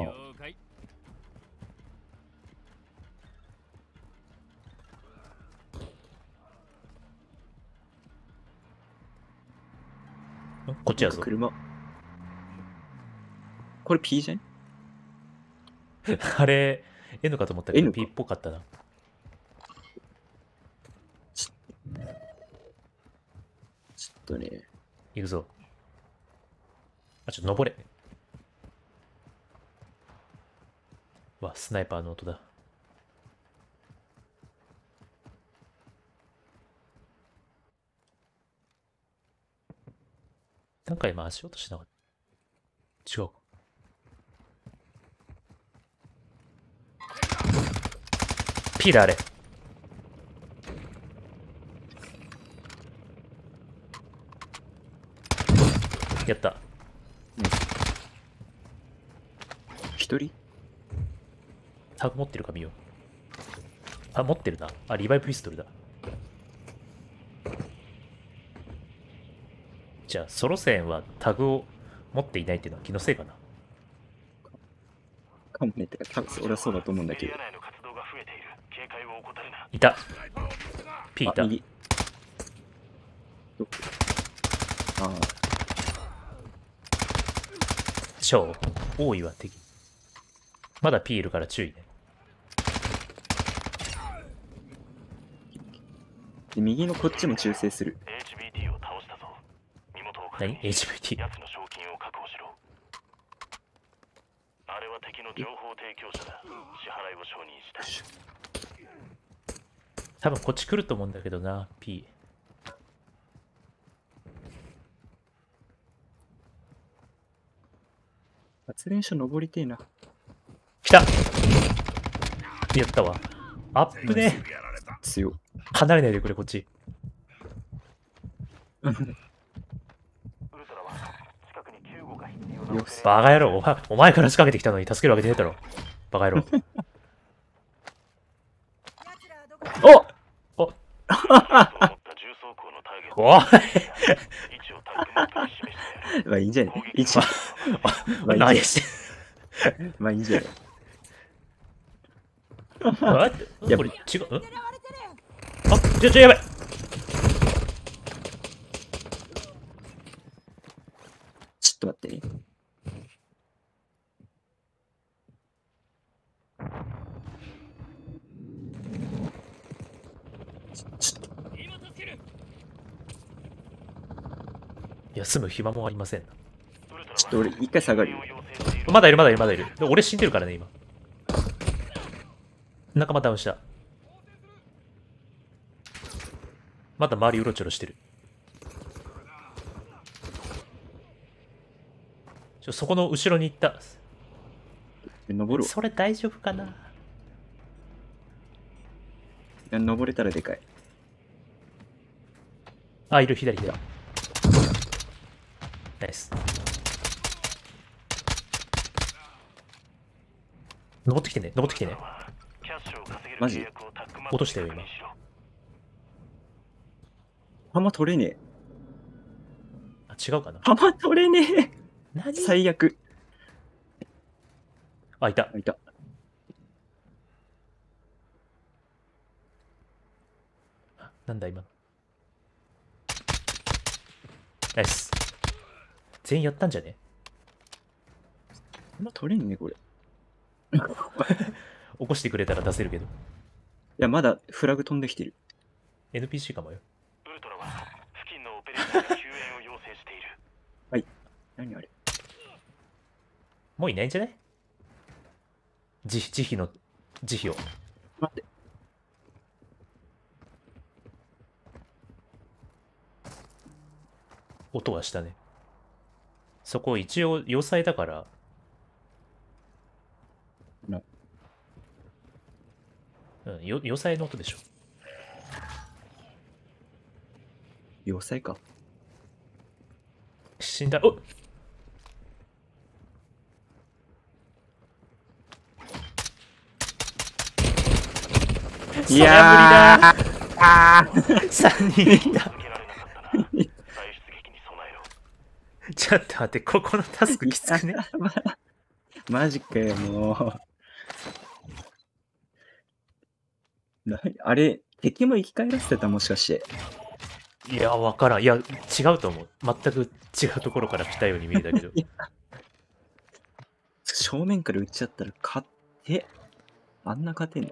こっちやぞ。車。これ P じゃん。あれ、N かと思ったけど P っぽかったな。ちょっとね。行くぞ。あ、ちょっと登れ。うわ、スナイパーの音だ。なんか今足音しなかった。違う。P だ、あれ。やった。一人？タグ持ってるか見よう。あ、持ってるな。あ、リバイブピストルだ。じゃあ、ソロ戦はタグを持っていないっていうのは気のせいかな。かもねってか、俺はそうだと思うんだけど。いた。P いた。ああ。超多いわ敵。まだピールから注意ね。右のこっちも忠誠する。HVT を倒したぞ。身元を確認。何？ HVT。 奴の賞金を確保しろ。あれは敵の情報提供者だ。支払いを承認した。多分こっち来ると思うんだけどな、P。発電所登りてえな。来た。やったわ。アップね。強。離れないでくれ、こっち。バカ野郎、お前から仕掛けてきたのに助けるわけねえだろ。バカ野郎。おおおいまあいいんじゃない。一番。まあないです。まあいいんじゃない。あれ？いやこれ違う。あ、じゃやばい。ちょっと待ってね。休む暇もありません。ちょっと俺一回下がるよ。まだいる。俺死んでるからね今。仲間ダウンした。まだ周りうろちょろしてる。そこの後ろに行った。登る。それ大丈夫かな。登れたらでかい。あ、いる左。ナイス。登ってきてね。マジ落としたよ今。弾取れねえ。あ、違うかな。弾取れねえ。何最悪。あ、いた。なんだ今。ナイス。全員やったんじゃね？弾取れんねこれ。起こしてくれたら出せるけど。いや、まだフラグ飛んできてる。NPC かもよ。ウルトラは付近のオペレーターが救援を要請している。はい。何あれ？もういないんじゃない？慈悲を。待って。音はしたね。そこ一応要塞だから。うん、要塞の音でしょ。要塞か。死んだ。おっ、いやー無理だー。あー3人いた。ちょっと待って、ここのタスクきつくね。マジかよ、もう。あれ、敵も生き返らせてた、もしかして。いや、わからん。いや、違うと思う。全く違うところから来たように見えたけど。正面から撃っちゃったら勝って、あんな勝てんだ。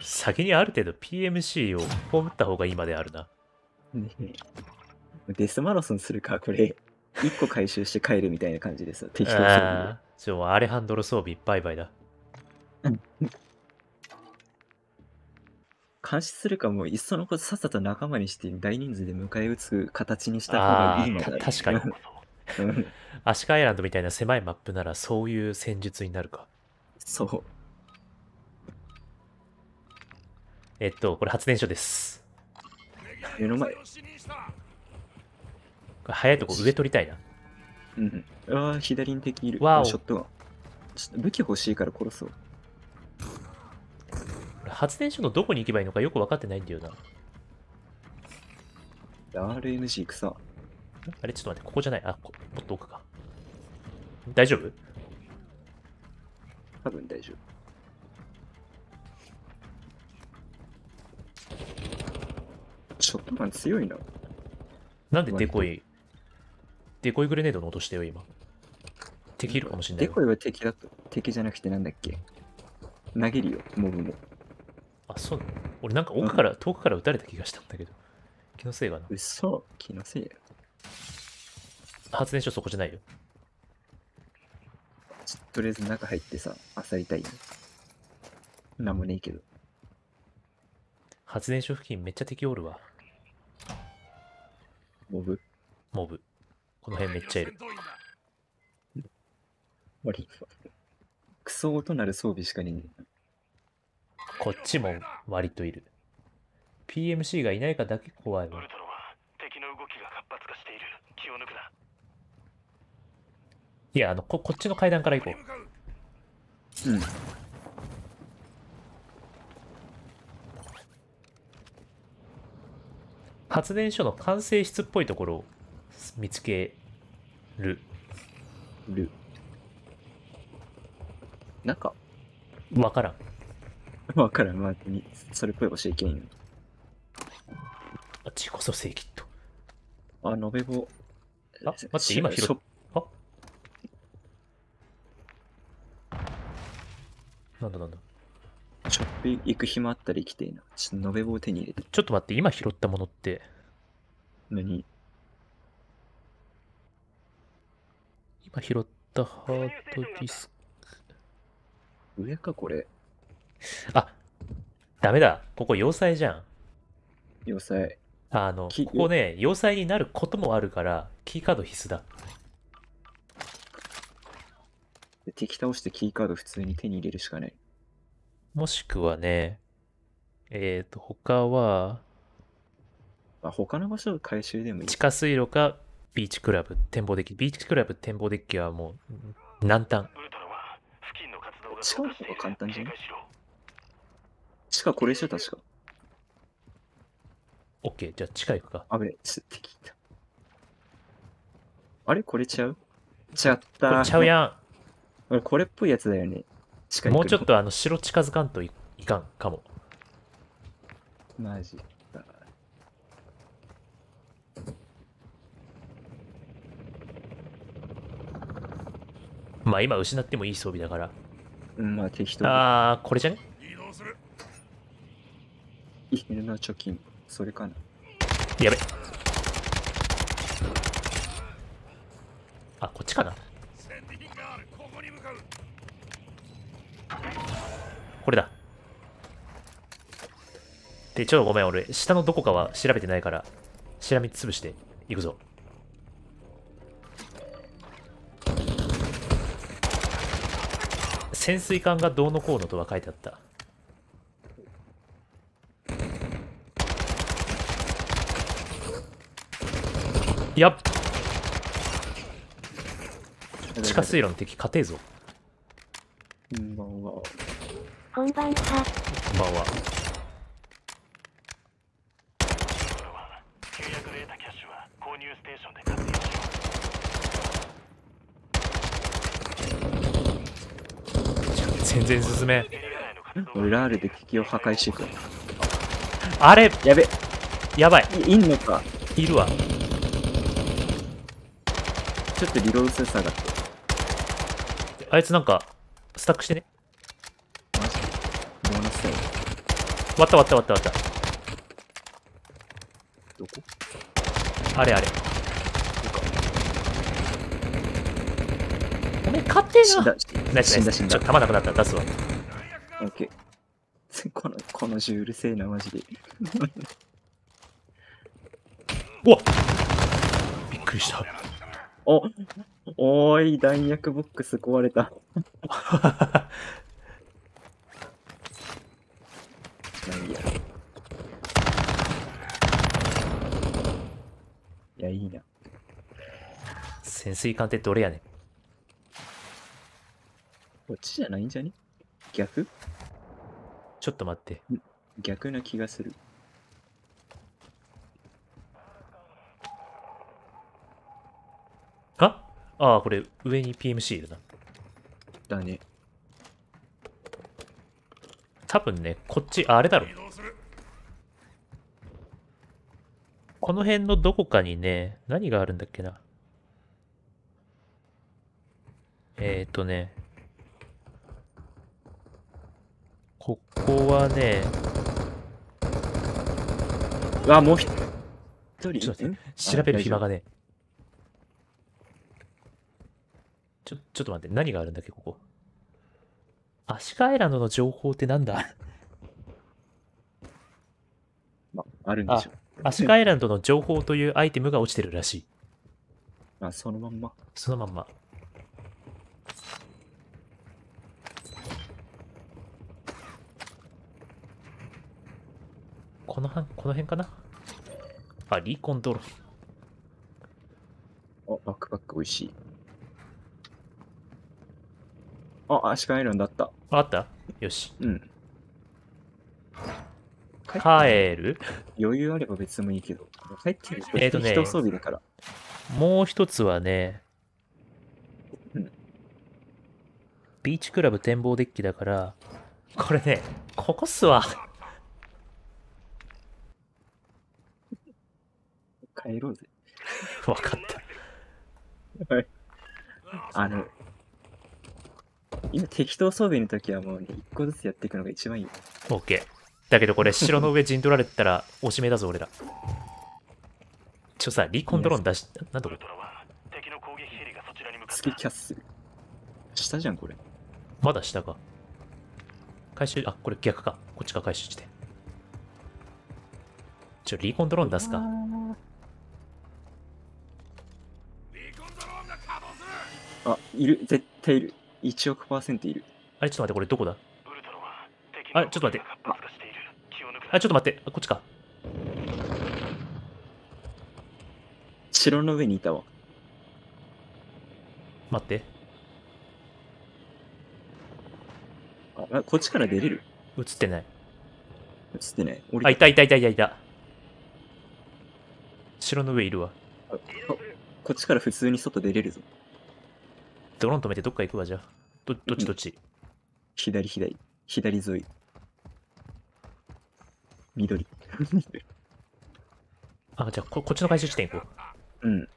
先にある程度 PMC を葬った方がいいまであるな。ねえ。デスマラソンするか、これ。1個回収して帰るみたいな感じですよ。適当に。そう、アレハンドロ装備バイバイだ。監視するかもういっそのことさっさと仲間にして大人数で迎え撃つ形にした方がいいのかな。確かに。うん、アシカアイランドみたいな狭いマップならそういう戦術になるか。そう。これ発電所です。目の前。早いとこ上取りたいな。うん。ああ、左に敵いる。わあ、ショットガン。ちょっと武器欲しいから殺そう。発電所のどこに行けばいいのかよく分かってないんだよな。RNG 行くさ。あれ、ちょっと待って、ここじゃない。あ、もっと奥か。大丈夫？多分大丈夫。ショットガン強いな。なんでデコイグレネードの音してよ、今。敵いるかもしれない。デコイは敵だと。敵じゃなくてなんだっけ。投げるよ、モブも。あ、そうなの？俺なんか奥から、遠くから撃たれた気がしたんだけど。気のせいかな。うそ、気のせいや。発電所そこじゃないよ。とりあえず中入ってさ、漁りたいよ。なんもねえけど。発電所付近めっちゃ敵おるわ。モブ。この辺めっちゃいる。クソ音なる装備しかねえ。こっちも割といる。PMC がいないかだけ怖いわ。いや、こっちの階段から行こう。うん。発電所の管制室っぽいところを見つける。なんかわからん。まあ、それっぽい教えきれんよ。あっちこそ正義と。あ、延べ棒。あ、待って、今拾っ。あ、なんだなんだ。ショップ行く暇あったら行きてえな。ちょっと延べ棒を手に入れて。ちょっと待って、今拾ったものって。何？今拾ったハードディスク。上か、これ。あ、ダメだ。ここ要塞じゃん。要塞。ここね、要塞になることもあるから、キーカード必須だ。敵倒してキーカード普通に手に入れるしかない。もしくはね、他は、他の場所回収でもいい。地下水路か、ビーチクラブ展望デッキ。ビーチクラブ展望デッキはもう、難関。地下の方が簡単じゃない？地下これでしょ、確か。オッケー、じゃあ地下行くか。あれ、あれこれちゃう？ちゃったー。これちゃうやん。これっぽいやつだよね。もうちょっと城近づかんと いかんかも。マジだ。まあ今失ってもいい装備だから。うん、まあ適当に。ああ、これじゃね？いるな、貯金。それかな。やべ。あ、こっちかな。これだ。で、ちょっとごめん、俺、下のどこかは調べてないから、しらみつぶしていくぞ。潜水艦がどうのこうのとは書いてあった。やっ地下水路の敵勝てえぞ。こんばんは。こんばんは。全然進め。俺ラールで敵を破壊していく。あれやべやばい。いんのか。いるわ。ちょっとリロードセンサーがあって。あいつなんか、スタックしてね。マジでボーナスだよ。割った。どこ？あれ。おめえ勝手じゃん。死んだ。ちょっと弾なくなったら出すわ。オッケー。この銃うるせえな、マジで。うわっ！びっくりした。おーい、弾薬ボックス壊れた。いや、いいな。潜水艦ってどれやねん。こっちじゃないんじゃね？逆？ちょっと待って。逆な気がする。ああ、これ、上に PMC いるな。だね。多分ね、こっち、あれだろ。この辺のどこかにね、何があるんだっけな。ここはね。うわ、もう一人。ちょっと待って、調べる暇がね。ちょっと待って、何があるんだっけ、ここ。アシカエランドの情報ってなんだ？あるんでしょ。アシカエランドの情報というアイテムが落ちてるらしい。あ、そのまんま。この辺かな。あ、リーコンドロー。あ、バックパックおいしい。あ、アシカアイランドあった。よし。うん。帰る余裕あれば別にもいいけど。帰ってる人人装備だから。もう一つはね、うん、ビーチクラブ展望デッキだから、これね、ここっすわ。帰ろうぜ。分かった。はい。今適当装備の時はもうね、1個ずつやっていくのが一番いい。オッケー。だけどこれ城の上陣取られたらおしめだぞ俺ら。ちょさ、リコンドローン出し、なんとこれ。スキキャッスル。下じゃんこれ。まだ下か。回収、あ、これ逆か。こっちか回収して。ちょ、リコンドローン出すか。あ、いる、絶対いる。1億%いる。あれ、ちょっと待って、これどこだ？あれ、ちょっと待って。あ、ちょっと待って、あ、こっちか。城の上にいたわ。待って。あ、こっちから出れる？映ってない。映ってない。あ、いたいたいたいたいた。城の上いるわ。こっちから普通に外出れるぞ。ドローン止めてどっか行くわ、じゃあ。どっち、うん、左沿い。緑。あ、じゃあこっちの回収地点行こう。うん。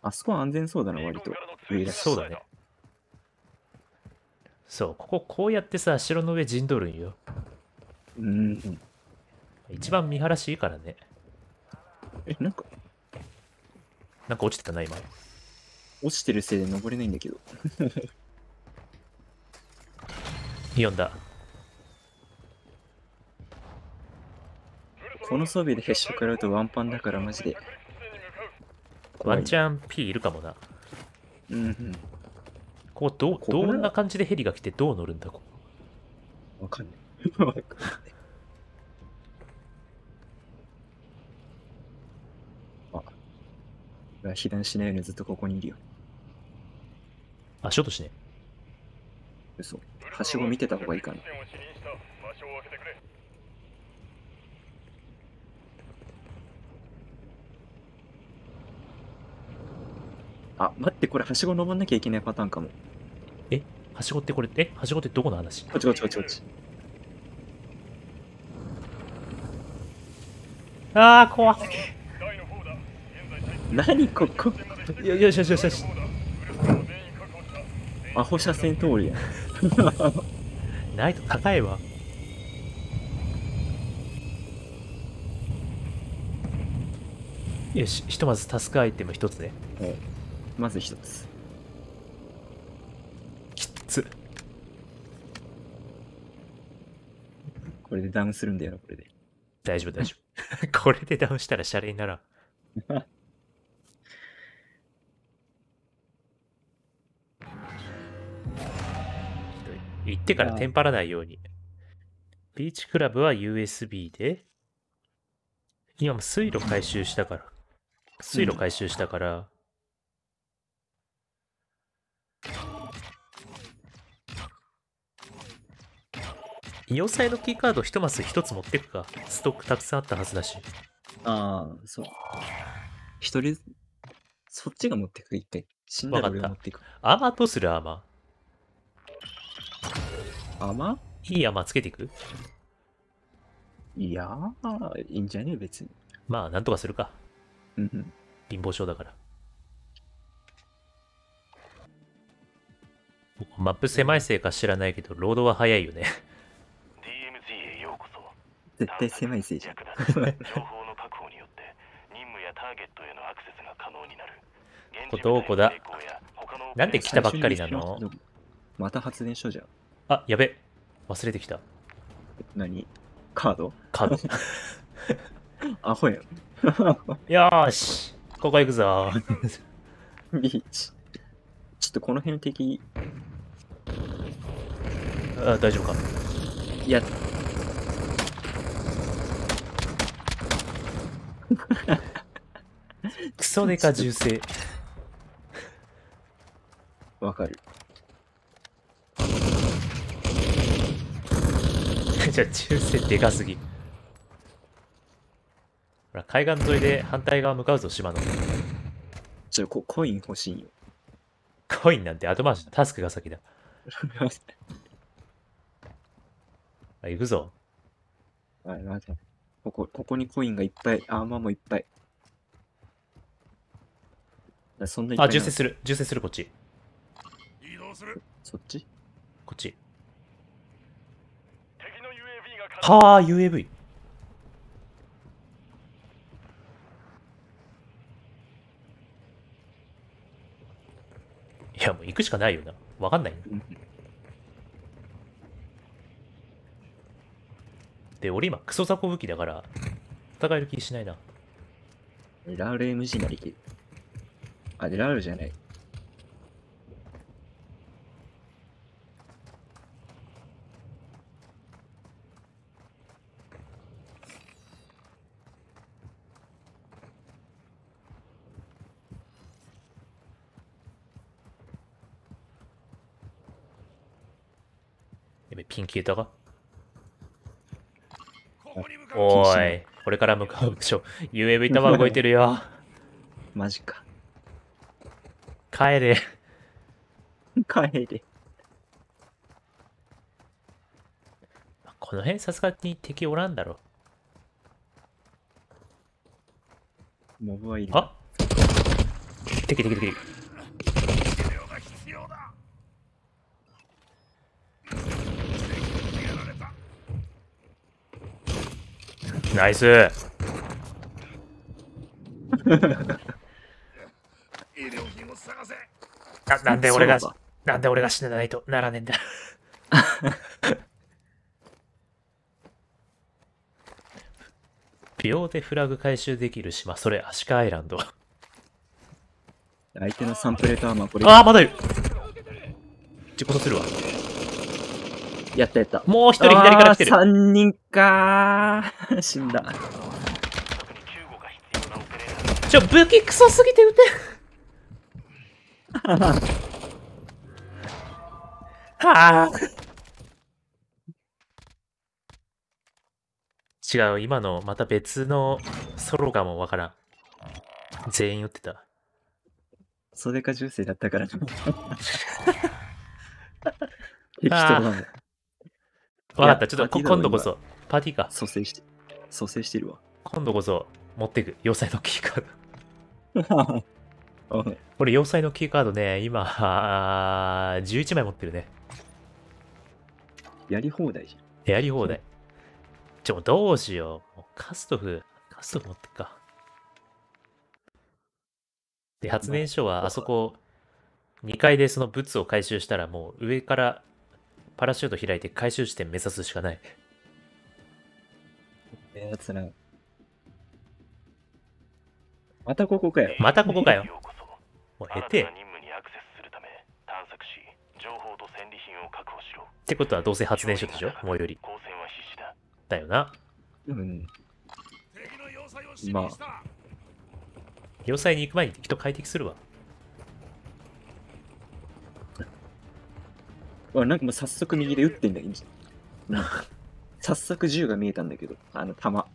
あそこは安全そうだな、割と。上だし。そうだね。そう、こうやってさ、城の上陣取るんよ。うん。一番見晴らしいからね。え、なんか落ちてたな、今。落ちてるせいで登れないんだけど。読んだ。この装備でヘッショ食らうとワンパンだからマジで。ワンチャン P いるかもな。うんうん。こうどんな感じでヘリが来てどう乗るんだこう。わかんない。わかんない。あ、被弾しないようにずっとここにいるよ。あ、ショートしね。嘘。はしご見てた方がいいかな。あ、待って、これ、はしご登んなきゃいけないパターンかも。え、はしごってこれ、はしごってどこの話？こっち。あー、怖っ。何ここ？よし。アホ車線通りや。ないと高いわ。よし、ひとまずタスクアイテム一つね。まず一つ。きっつ。これでダウンするんだよな、これで。大丈夫。これでダウンしたらシャレにならん。行ってからテンパらないように。ビーチクラブは USB で。今も水路回収したから。要塞のキーカード1マス1つ持ってくか。ストックたくさんあったはずだし。ああ、そう。一人、そっちが持ってく一回。死んだら俺が持ってく。アーマーどうする？アーマー。アーマー？いいアーマーつけていく？いやー、いいんじゃねえ、別に。まあ、なんとかするか。うん。貧乏症だから。マップ狭いせいか知らないけど、ロードは早いよね。DMZ へようこそ。絶対狭いせいじゃん。情報の確保によって、任務やターゲットへのアクセスが可能になる。どこだ？なんで来たばっかりなの？また発電所じゃん。あ、やべ。忘れてきた。何？カードアホやん。よーし、ここ行くぞ。ビーチ。ちょっとこの辺敵。あ、大丈夫か。いや。クソデカ銃声。わかる。ちょ、中世でかすぎ。ほら、海岸沿いで反対側向かうぞ、島の。ちょ、コイン欲しいよ。コインなんて後回しだ。タスクが先だ。あ、行くぞ。あ、待て。ここにコインがいっぱい。アーマーもいっぱい。そんないっぱいな。あ、銃声する、こっち。移動する。そっちこっち。はあ、UAV。いや、もう行くしかないよな。わかんない。で、俺今、クソザコ武器だから、戦える気しないな。ラウル MG なりき。あ、で、ラウルじゃない。ピン消えたか？おーい、これから向かうでしょ。UAV 弾動いてるよ。マジか。帰れ。帰れ。この辺さすがに敵おらんだろ。モブはいる。あっ！敵。ナイス。なんで俺が死なないとならねえんだ。秒でフラグ回収できる島、それアシカアイランド。相手のサンプレートアーマー、これ。ああ、まだいる。自己とするわ。やった。もう一人左から来てる。3人かー。死んだ。武器クソすぎて撃て。はあ。違う、今のまた別のソロかもわからん。全員撃ってた。それか銃声だったから。適当なんだ。わかった、ちょっと今度こそ、パーティーか。蘇生してるわ。今度こそ、持ってく、要塞のキーカード。これ、要塞のキーカードね、今、11枚持ってるね。やり放題じゃん。やり放題。ちょ、どうしよう。カストフ持ってくか。で、発電所は、あそこ、2階でそのブツを回収したら、もう上から、パラシュート開いて回収地点目指すしかない。目指すな。またここかよ。もう減って。ってことはどうせ発電所でしょ、もうより。だよな。うん。まあ。要塞に行く前に敵と快適するわ。なんかもう早速右で撃ってんだけど、早速銃が見えたんだけど、弾。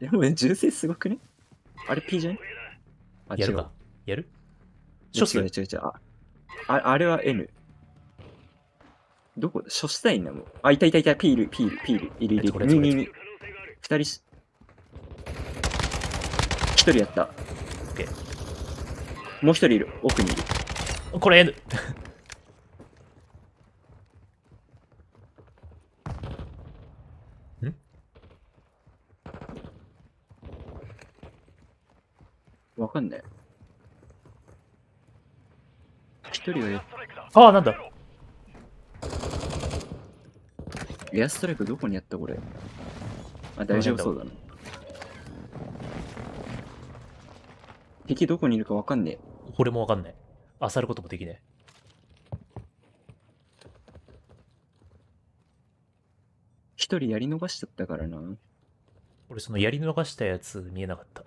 でも銃声すごくね、あれ P じゃん、あ、やるか、やる処す。違う。あれは N。どこだ、処したいんだもん。あ、いた、Pいる。2人し。1人やった。もう一人いる、奥にいる。これ N。 ん？わかんない。一人はよ。ああ、なんだ。エアストライクどこにやったこれ。あ、大丈夫そうだな。敵どこにいるかわかんねえ。これもわかんない。漁ることもできない。一人やり逃しちゃったからな。俺そのやり逃したやつ見えなかった。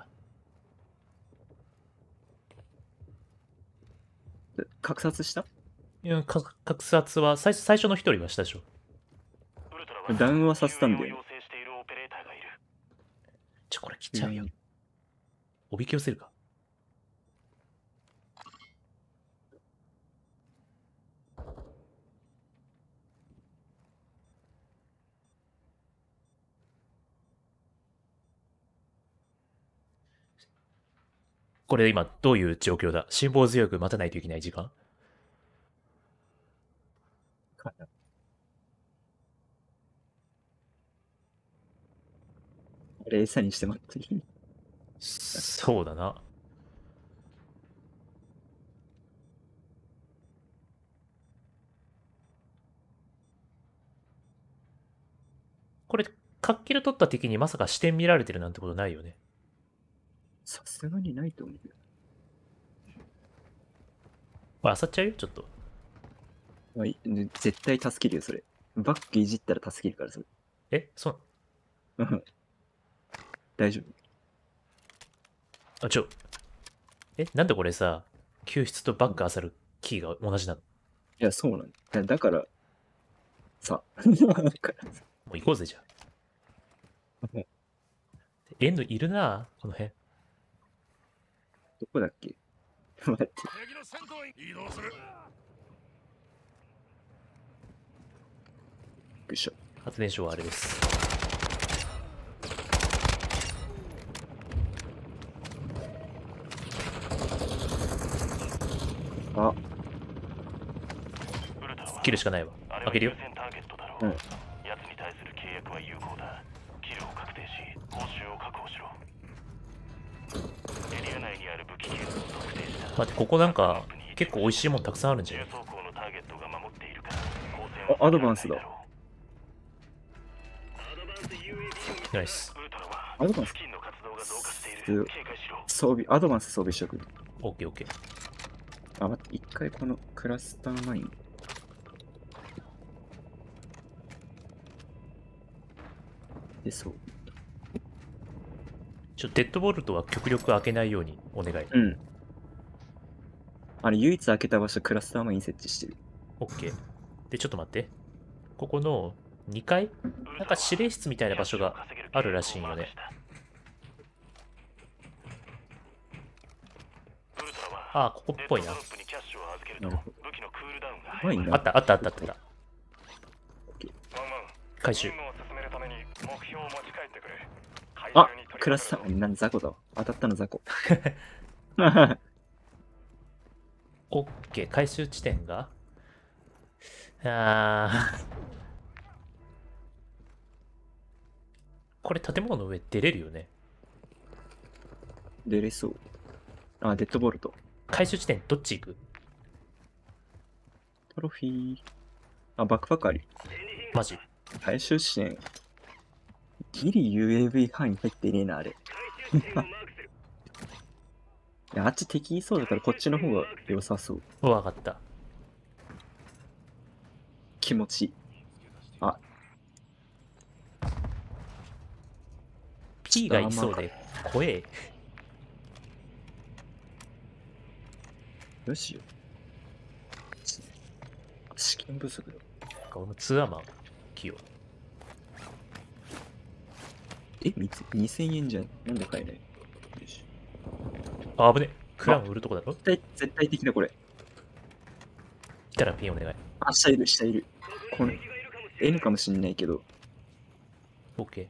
格殺した？や、格殺は最初の一人はしたでしょ。ダウンはさせたんだよ。ちょ、これ来ちゃうよ。おびき寄せるか。これ今どういう状況だ。辛抱強く待たないといけない時間。あれ餌にしてもらっていい？そうだな。これ活気で取った敵にまさか視点見られてるなんてことないよね。さすがにないと思う。あさっちゃうよちょっと。はい、絶対助けるよそれ。バックいじったら助けるからそれ。え、そう。大丈夫。あ、え、なんでこれさ、救出とバックあさるキーが同じなの？いや、そうなんだ。だから、さ、もう行こうぜじゃあ。エンドいるな、この辺。どこだっけ？待って。発電所はあれです。あ。切るしかないわ。開けるよ。うん。待って、ここなんか結構おいしいもんたくさんあるんじゃない？あ、アドバンスだ。ナイス。アドバンス装備、アドバンス装備しとく。オッケーオッケー。あ、待って、一回このクラスターマイン。で、そう。デッドボルトは極力開けないようにお願い。うん。あれ、唯一開けた場所、クラスターマイン設置してる。オッケー。で、ちょっと待って。ここの2階？なんか指令室みたいな場所があるらしいよね。ああ、ここっぽいな。あったあったあったあった。回収。あ、クラスターマイン、なんでザコだ。当たったのザコ。オッケー、回収地点がこれ建物の上出れるよね。出れそう。あ、デッドボルト。回収地点どっち行く？トロフィー。あ、バックパックあり。マジ？回収地点。ギリ UAV 範囲入ってねえな、あれ。いや、あっち敵いそうだからこっちの方が良さそう。わかった。気持ちいい。あ。P がいそうで怖え。どうしよう。資金不足だ。俺もツアーマン起用。え、2000円じゃん。なんで買えない？あぶね。クラウン売るとこだろ。絶対的なこれ。来たらピンお願い。あ、下いる、下いる。これ、N かもしんないけど。OK。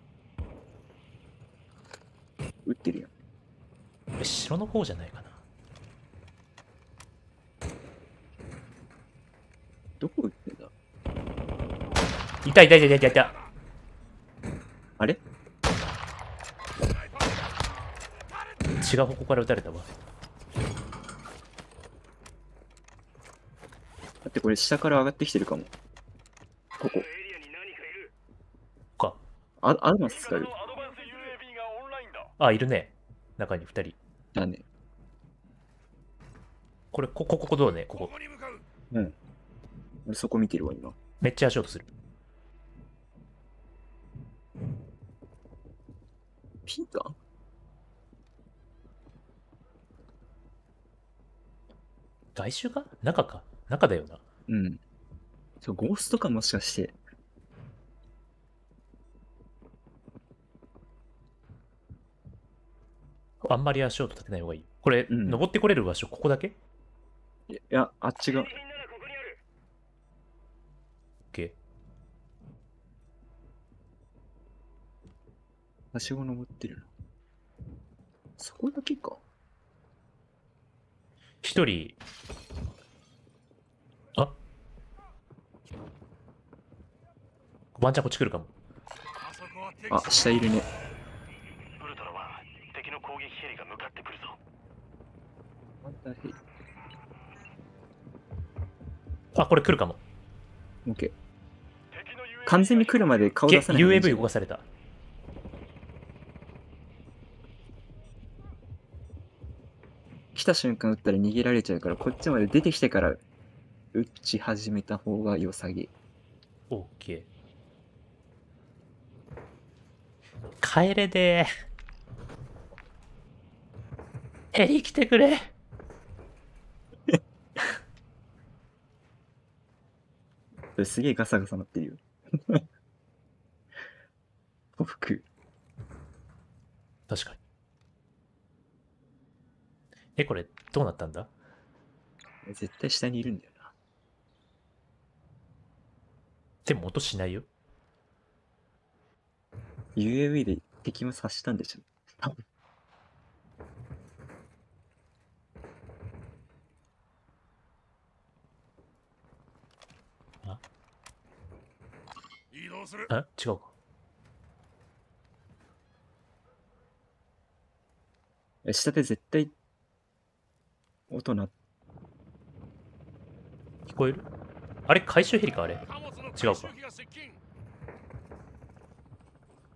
撃ってるやん。白の方じゃないかな。どこ撃ってんだ？いた。あれ？違う方向から撃たれたわ。だってこれ下から上がってきてるかも。ここか。アドバンス使える。あ、いるね。中に2人。だね。これ、ここどうね、ここ。うん。俺そこ見てるわ、今。めっちゃ足音する。ピンか？外周か？中か？中だよな。うん。そう、ゴーストか、もしかして。あんまり足を立てない方がいい。これ、うん。登ってこれる場所、ここだけ いや、あっちが。OK。はしご登ってるな。そこだけか。一人。あ、ワンチャンこっち来るかも。あ、下いるね。ウルトラは敵の攻撃ヘリが向かってくるぞ。ワンタヘリ。あ、これ来るかも。オッケー。完全に来るまで顔出さない。UAV 動かされた。来た瞬間撃ったら逃げられちゃうから、こっちまで出てきてから撃ち始めた方が良さげ。オッケー。帰れでー。ヘリ来てくれ。それすげえガサガサなってるよ。お服。確かに。え、これ、どうなったんだ？絶対下にいるんだよな。でも音しないよ。UAV で敵も察したんでしょ。多分。あ？移動する。あ、違うか。下で絶対音な聞こえる。あれ回収ヘリか。あれ違うか。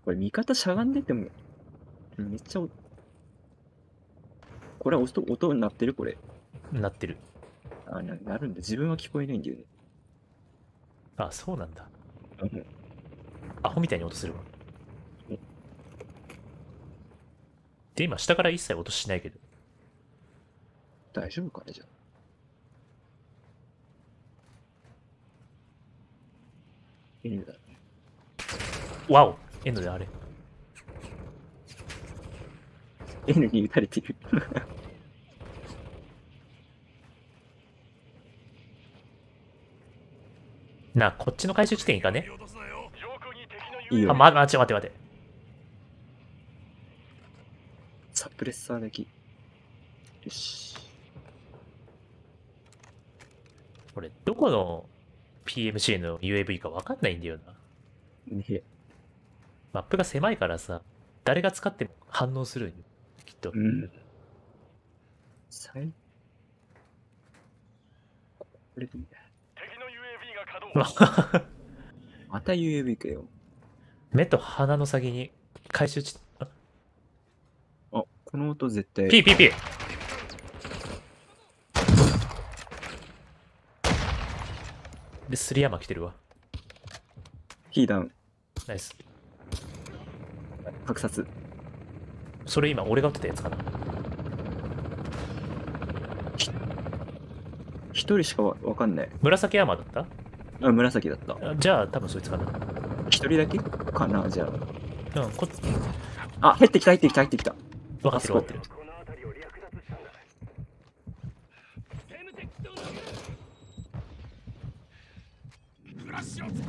これ味方しゃがんでてもめっちゃこれは音鳴ってる。これ鳴ってる。あ、なるんだ。自分は聞こえないんだよね。あ、そうなんだ。アホみたいに音するわ。で今下から一切音しないけど大丈夫かね、じゃあ。エンドだ。わお、エンドであれ。N に撃たれてる。なあ、こっちの回収地点行かね。いいよ。あ、待って。サプレッサーだけ。よし。これ、どこの PMC の UAV か分かんないんだよな。ね、マップが狭いからさ、誰が使っても反応するよ、きっと。うん。これでいいや。また UAV かよ。目と鼻の先に回収地。あ、この音絶対。ピーピーピー。で、すり山来てるわ。ヒーダウン。ナイス。白殺。それ今、俺が撃ってたやつかな。一人しかわかんない。紫山だった？あ、紫だった。じゃあ、多分そいつかな。一人だけかな、じゃあ。うん、こあ、入ってきた。分かってる、分かってる。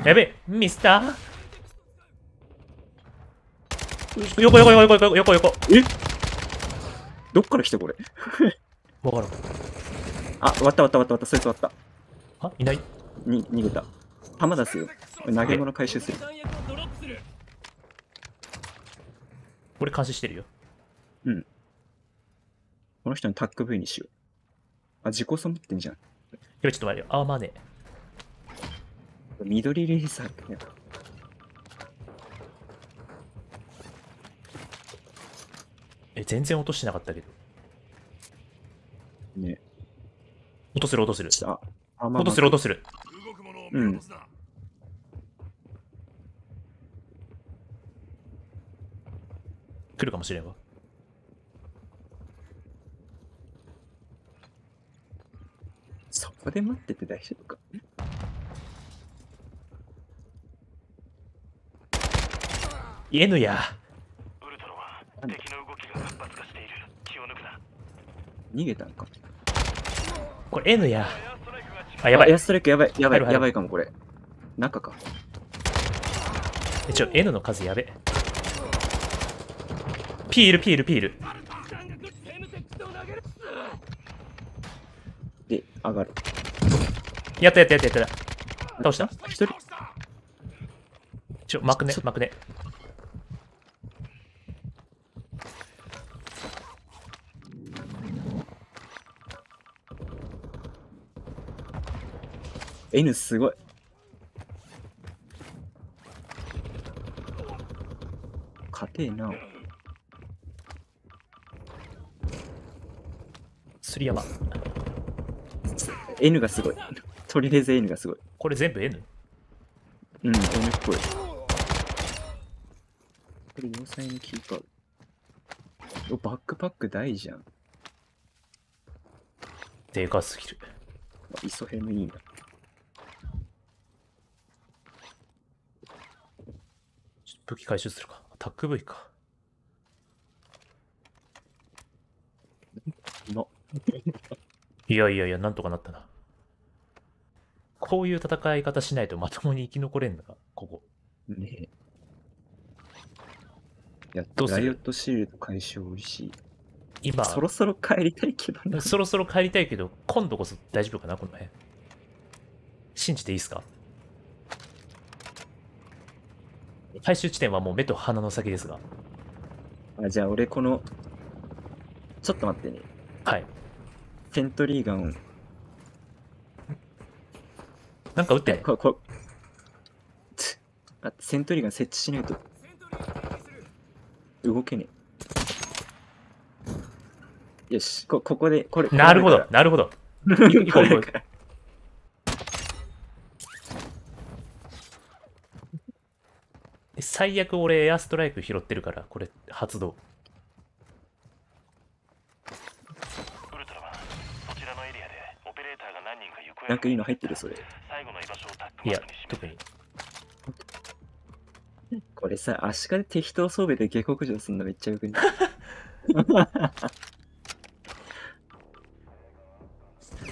やべえ、ミスター。横。え、どっから来たこれ。わからん。あ、割った。そいつ割った。あ、いない。逃げた。弾出すよ。投げ物回収する。俺監視してるよ。うん。この人のタック V にしよう。あ、自己損ってんじゃん。やべ、ちょっと待ってよ。あ、まあね。緑レーザーかよ。え、全然落としてなかったけど。ね。落とする。落とする。うん。来るかもしれんわ。そこで待ってて大丈夫か。言えぬや。ウルトラは敵の動きが活発化している。気を抜くな。逃げたんか。これ N や。あ、やばい。エアストライクやばい。やばい。やばいかも、これ。中か。N の数やべ。ピール、ピール、ピール。で、上がる。やったやったやったやった。倒した？一人？巻くね、巻くね。N すごい。勝てえな。すり山。N がすごい。とりあえず N がすごい。これ全部 N？ うん、N っぽい。これ要塞のキーパー。お、バックパック大じゃん。でかすぎる。イソヘムいいな。武器回収するか。アタック V か。いやいやいや、なんとかなったな。こういう戦い方しないとまともに生き残れんのか、ここ。ねえ。やっとライオットシールド解消美味しい。今、そろそろ帰りたいけどね。そろそろ帰りたいけど、今度こそ大丈夫かな、この辺。信じていいですか？回収地点はもう目と鼻の先ですが。あ、じゃあ俺この、ちょっと待ってね。はい。セントリーガン。なんか撃ってない。こあ、セントリーガン設置しないと。動けねえ。よし、ここで、これ。なるほど、なるほど。これから。最悪俺エアストライク拾ってるからこれ発動。なんかいいの入ってるそれ。いや特にこれさ、アシカで適当装備で下克上するのめっちゃよくない？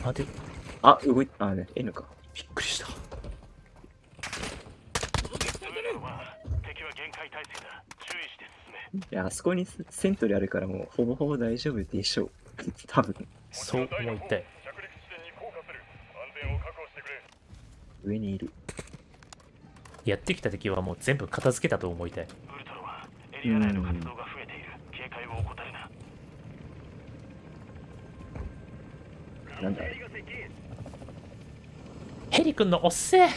待て、あ、動いた。あ、ね、N か。びっくりした。いや、あそこにセントリーあるからもうほぼほぼ大丈夫でしょう。多分。そう思いたい。上にいる。やってきた敵はもう全部片付けたと思いたい。なんだ。ヘリ君のおっせえ。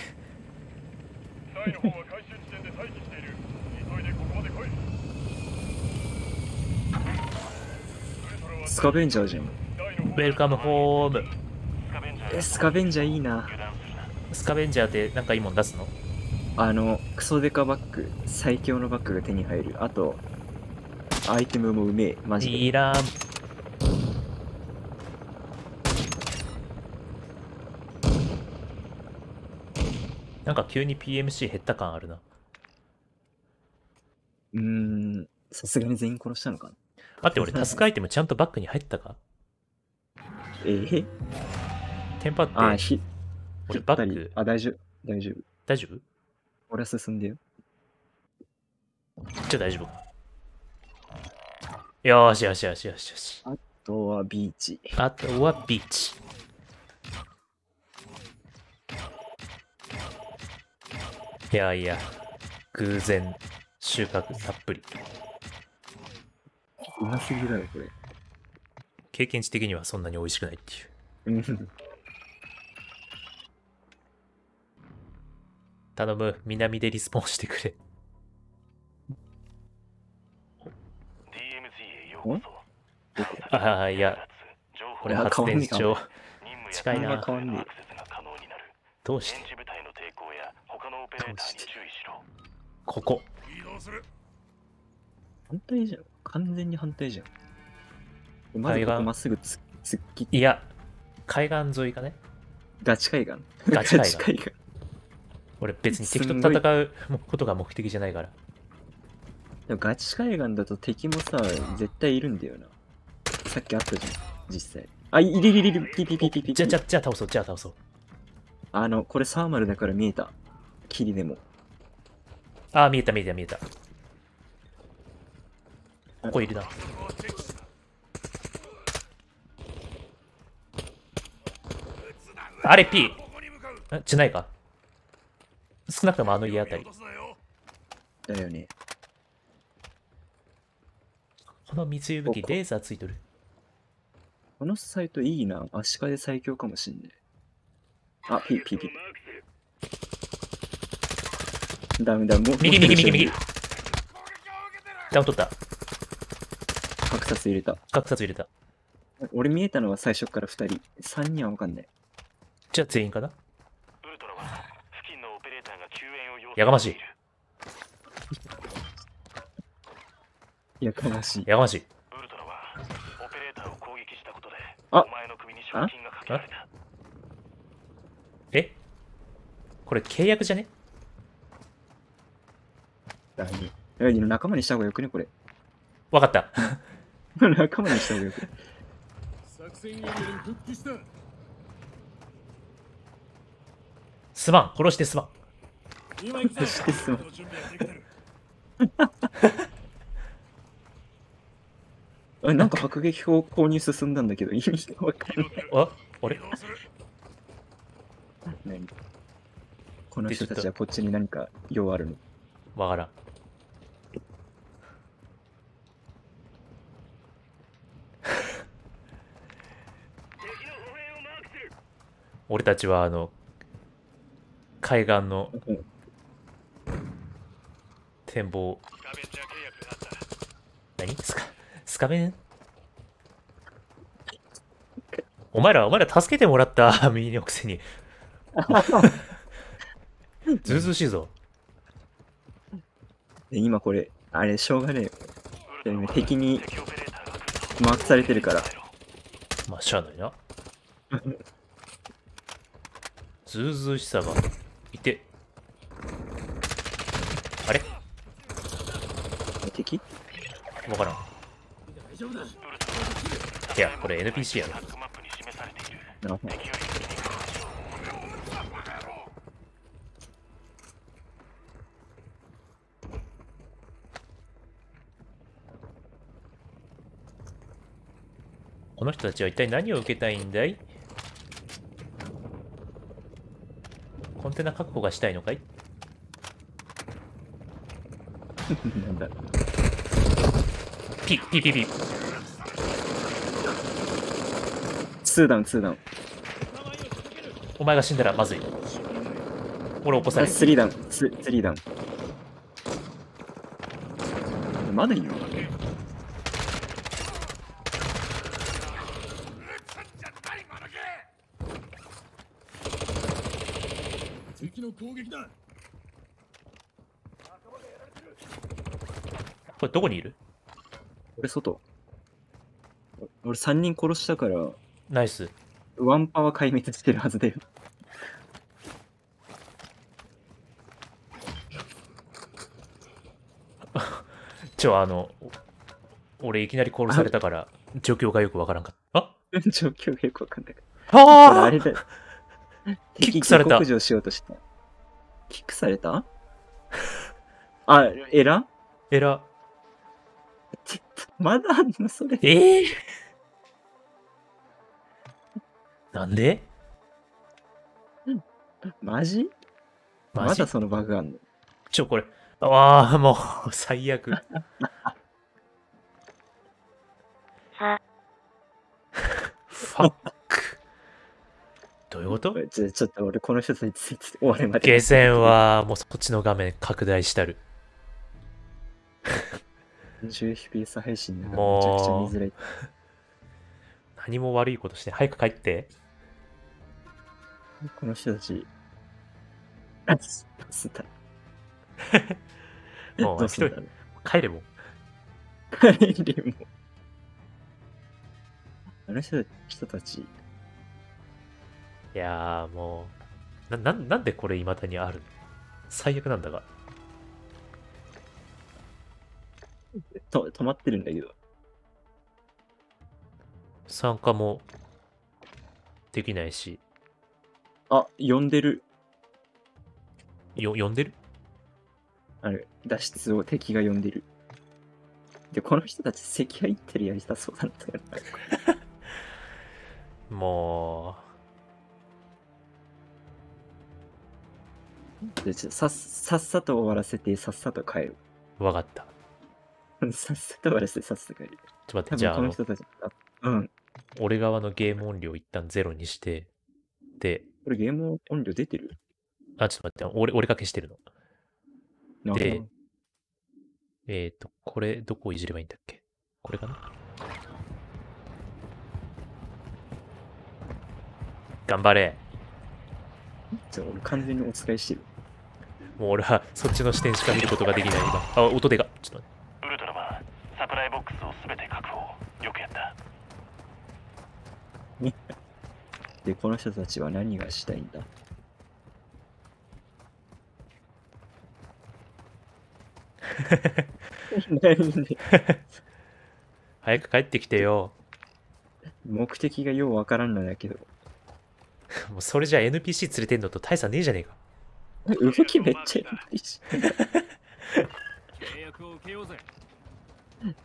スカベンジャーじゃん。ウェルカムホーム。スカベンジャーいいな。スカベンジャーってなんかいいもん出すの？クソデカバッグ、最強のバッグが手に入る。あと、アイテムもうめえ、マジで。いらん。なんか急に PMC 減った感あるな。さすがに全員殺したのかな。待って、俺タスクアイテムちゃんとバッグに入ったか？テンパって。あ、俺バッグ。あ、大丈夫。大丈夫。大丈夫？俺は進んでよ。じゃあ大丈夫。よしよしよしよしよし。あとはビーチ。あとはビーチ。いやいや、偶然、収穫たっぷり。うますぎだよこれ。経験値的にはそんなに美味しくないっていう。頼む、南でリスポーンしてくれ。DMZ へようこそ。ああ、いや、これ発電所近いな。どうしてここ反対じゃん。完全に反対じゃん。まずここまっすぐ突っ切って。いや、海岸沿いかね。ガチ海岸。ガチ海岸。俺別に敵と戦うことが目的じゃないから。でもガチ海岸だと敵もさ、絶対いるんだよな。さっきあったじゃん、実際。あ、いるいるいる、ピピピピピ。じゃあ倒そう、これサーマルだから見えた。霧でも。あ、見えた。ここいるな。あれ P じゃないか、少なくともあの家あたりだよね。この水湯吹きレーザーついとる。このサイトいいな、アシカで最強かもしんない。あ、P。ダメ、もう右。ダウン取った。格殺入れた。俺見えたのは最初から2人。3人は分かんない。じゃあ全員かな。やかましい。やかましい。あえこれ契約じゃね。仲間にした方がよくねこれ。わかった。仲間にした方がよくね。すまん、殺してすまん。なんか迫撃砲購入進んだんだけど、意味がわかんない。あれ何この人たちはこっちに何か用あるのわからん。俺たちは海岸の展望。何スカベンお前ら助けてもらった右のくせにずうずうしいぞ。今これあれしょうがねえよ、敵にマークされてるから。まあしゃあないな。ずうずうしさがいて。あれ敵わからん。いやこれ NPC やろ。この人たちは一体何を受けたいんだい。コンテナ確保がしたいのかい。なんだピッ2ダウン。お前が死んだらまずい。俺起こされる。3ダウン。まだいいの。これどこにいる。俺外。俺3人殺したから。ナイス。ワンパは壊滅してるはずだよ。俺いきなり殺されたから状況がよくわからんかった。状況がよくわかんない。あれだ。キックされた。キックされた。あ、エラ。ちょっとまだあんのそれ。なんでマジまだそのバグあんの。これ。ああ、もう最悪。ファック。どういうこと。ちょっと俺この人について終わりまで。ゲーセンはもうそっちの画面拡大したる。10fps 配信だからめちゃくちゃ見づらい。何も悪いことして早く帰って。この人たちもう一人帰れもあの人たちいやーもうなんでこれいまだにある。最悪なんだが。止まってるんだけど。参加もできないし。あ、呼んでる。呼んでる？あれ、脱出を敵が呼んでる。で、この人たち、席入ってるやりたそうだったよね。もう。で、ちょっとさっさと終わらせて、さっさと帰る。わかった。さっさと終わらせて、さっさと帰る。ちょっと待って、じゃあ、この人たち、うん。俺側のゲーム音量一旦ゼロにして、で。これゲーム音量出てる？あ、ちょっと待って、俺が消してるの。で、これ、どこをいじればいいんだっけ？これかな？頑張れ。じゃあ、俺完全にお使いしてる。もう俺は、そっちの視点しか見ることができない。あ、音でか。ちょっと待って。ウルトラマン、サプライボックスをすべて確保。よくやった。で、この人たちは何がしたいんだ？早く帰ってきてよ。目的がようわからんのだけど。もうそれじゃ NPC 連れてんのと大差ねえじゃねえか。動きめっちゃいいし。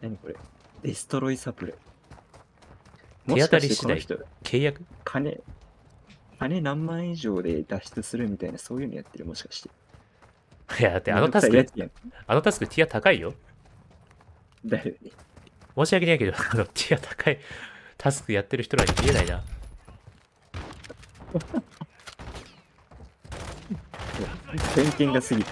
何これ？デストロイサプレ。手当たり次第契約？金何万円以上で脱出するみたいな、そういうのやってる、もしかして。いや、だってあのタスクティア高いよ。だよね。申し訳ないけど、ティア高いタスクやってる人らに見えないな。偏見が過ぎて。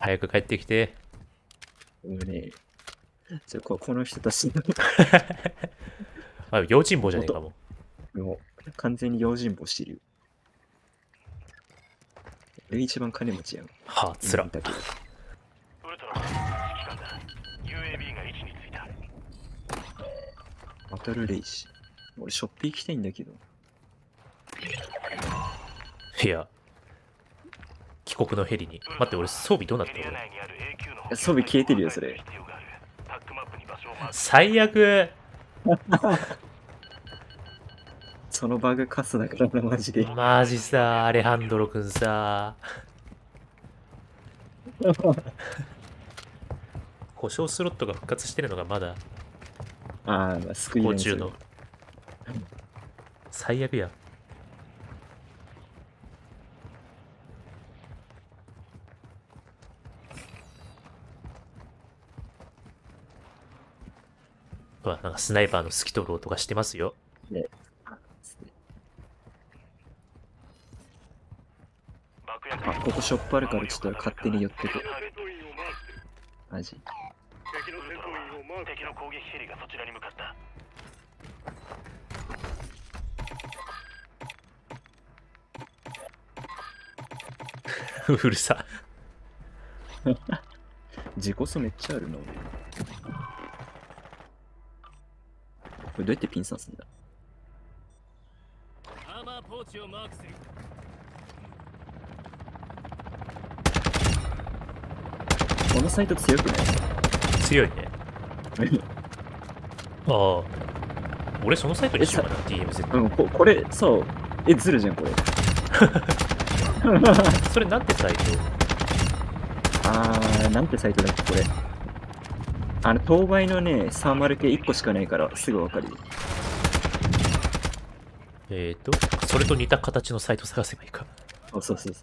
早く帰ってきて。ねじゃあ、この人たちの。あ、用心棒じゃねえかも。もう、完全に用心棒してるよ。俺一番金持ちやん。はあ、つら。ウルトラマン、指揮官だ。UAV が位置についた。バトルレイジ。俺、ショッピー行きたいんだけど。いや、帰国のヘリに。待って、俺、装備どうなってるの？装備消えてるよ、それ。最悪。そのバグカスだからな、マジで。マジさ、アレハンドロ君さ。故障スロットが復活してるのがまだ。ああ、救いの。中の。最悪や。なんかスナイパーの透き通る音がしてますよ。ね、あ、ここショップあるからちょっと勝手に寄ってく。マジ。敵の攻撃ヘリがそちらに向かった。うるさ。自己素めっちゃあるの。これどうやってピン刺すんだ？このサイト強くない？強いね。ああ。俺そのサイトにしようかな、DMZ。うん、これ、そう。ずるじゃん、これ。それなんてサイト？ああ、なんてサイトだっけ、これ。当該のね、サーマル系1個しかないからすぐ分かる。それと似た形のサイト探せばいいか。そうそうそう。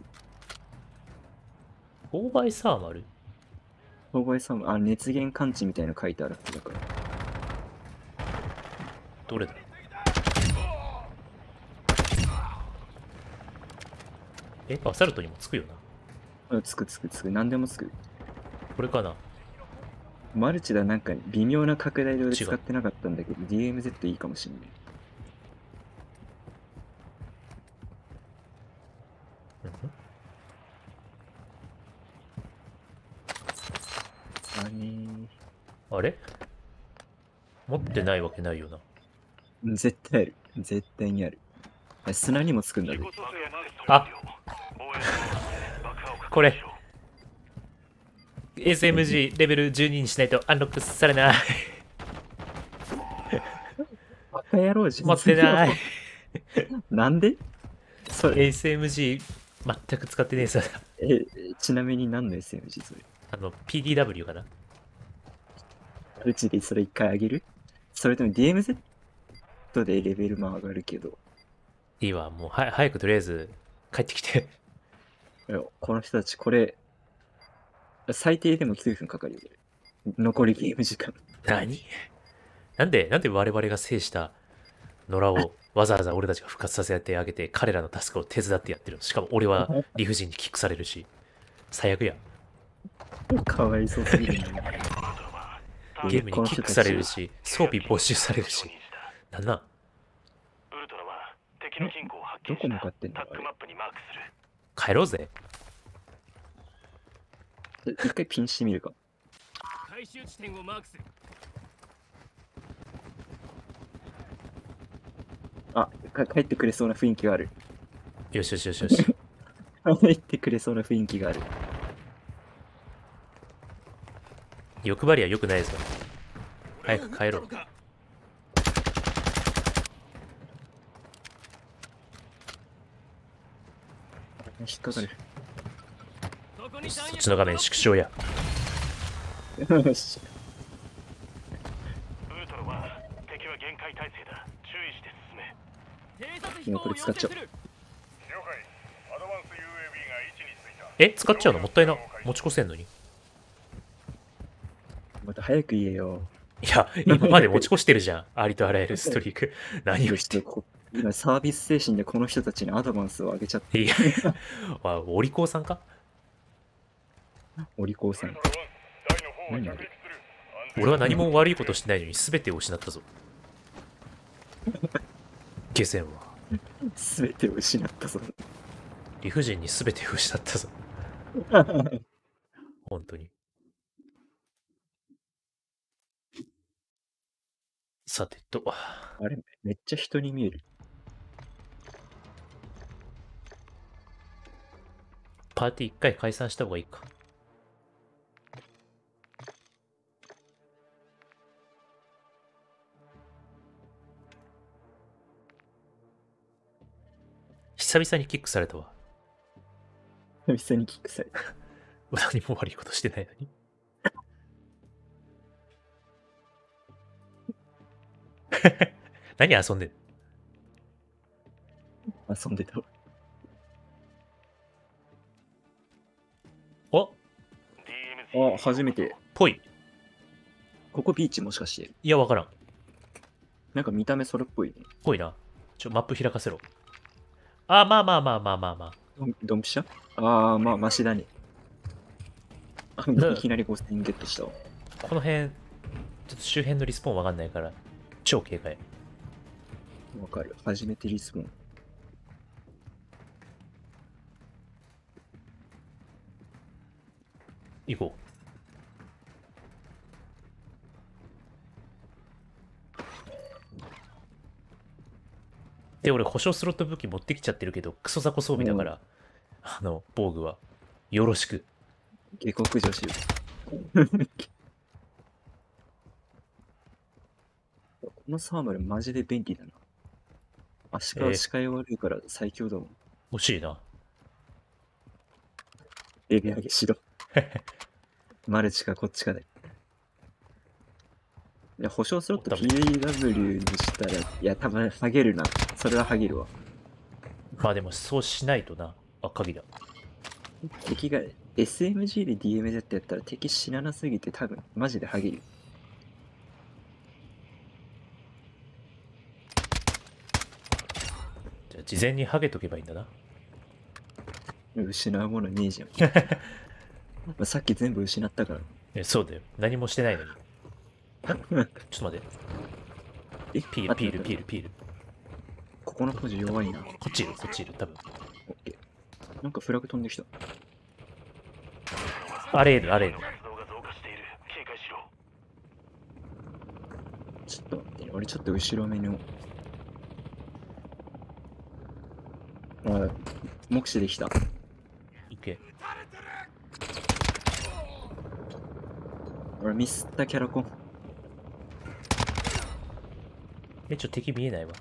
当該サーマル？当該サーマル、熱源感知みたいなの書いてあるだから。どれだ？アサルトにもつくよな。つく。何でもつく。これかな。マルチだ、なんか微妙な拡大で俺使ってなかったんだけど、DMZ いいかもしんない。あれ持ってないわけないよな。絶対ある。絶対にある。砂にもつくんだね。あこれ SMG レベル12にしないとアンロックされないバカ野郎じゃん。持ってないなんでそれ SMG 全く使ってねえさ。ちなみに何の SMG それ。PDW かな。うちでそれ1回あげる。それとも DMZ でレベルも上がるけどいいわ。もうは早くとりあえず帰ってきてこの人たちこれ最低でも9分かかるよ。残りゲーム時間。なんで我々が制した野良をわざわざ俺たちが復活させてあげて彼らのタスクを手伝ってやってるの。しかも俺は理不尽にキックされるし最悪や。かわいそうすぎるゲームにキックされるし装備没収されるしなんなん。どこ向かってんの。帰ろうぜ。一回ピンしてみるか。回収地点をマークする。あ、帰ってくれそうな雰囲気がある。よしよしよしよし。帰ってくれそうな雰囲気がある。欲張りは良くないぞ。早く帰ろう。引っかかる。そっちの画面縮小や。よし。これ使っちゃう。え、使っちゃうのもったいな。持ち越せんのに。また早く言えよ。いや、今まで持ち越してるじゃん。ありとあらゆるストリーク。何をしてる。今サービス精神でこの人たちにアドバンスをあげちゃっていやお利口さんか。お利口さん。俺は何も悪いことしてないのに全てを失ったぞ。下船は全てを失ったぞ。理不尽に全てを失ったぞ。本当に。さてと。あれめっちゃ人に見える。パーティー一回解散した方がいいか。久々にキックされたわ。久々にキックされた。何も悪いことしてないのに。何遊んでる。遊んでた。あ、初めて。ぽい。ここビーチもしかして。いや、わからん。なんか見た目それっぽいね。ぽいな。ちょ、マップ開かせろ。あ、まあまあまあまあまあまあ。ドンピシャ。ああ、まあ、マシだね。いきなり5000ゲットしたわ。この辺、ちょっと周辺のリスポーンわかんないから、超警戒。わかる。初めてリスポーン。行こう。で、俺、保証スロット武器持ってきちゃってるけど、クソ雑魚装備だから、防具は、よろしく。下克上しよう。このサーマル、マジで便利だな。足から視界悪いから最強だもん。惜しいな。エビ上げしろ。マルチかこっちかで。いや、保証スロット PW にしたら、いや、多分下げるな。それは下げるわ。まあでも、そうしないとな。あ、鍵だ。敵が SMG で DMZ ってやったら敵死ななすぎて、多分マジで下げる。じゃあ、事前にハゲとけばいいんだな。失うものねえじゃん。さっき全部失ったから。え、そうだよ。何もしてないのに。ちょっと待って。え、ピール。ここのポジ弱いな。こっちいる、多分。オッケー。なんかフラグ飛んできた。あれ。ちょっと待って、俺ちょっと後ろ目のおい、目視できた。いけ。俺ミスったキャラコン。え、ちょ、敵見えないわ。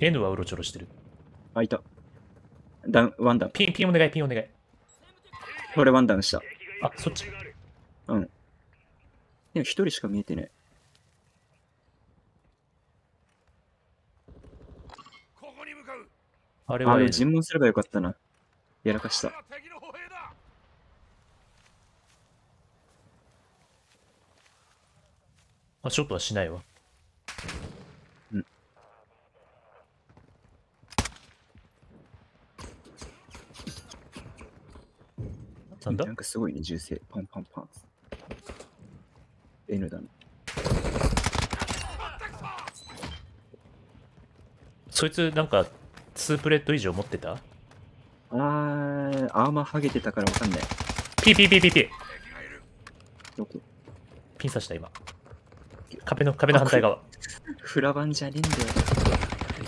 N はうろちょろしてる。あ、いた。ダン、ワンダン。ピンお願い、ピンお願い。俺ワンダンした。あ、そっち。うん。でも一人しか見えてない。あれは、ね、あれ尋問すればよかったな。やらかした。あ、ショットはしないわ。うん。なんだ？なんかすごいね、銃声。パンパンパン。N だな。そいつなんか2プレット以上持ってた？あー、アーマー剥げてたからわかんない。ピン刺した今。壁の反対側。フラバンじゃねえんだよ。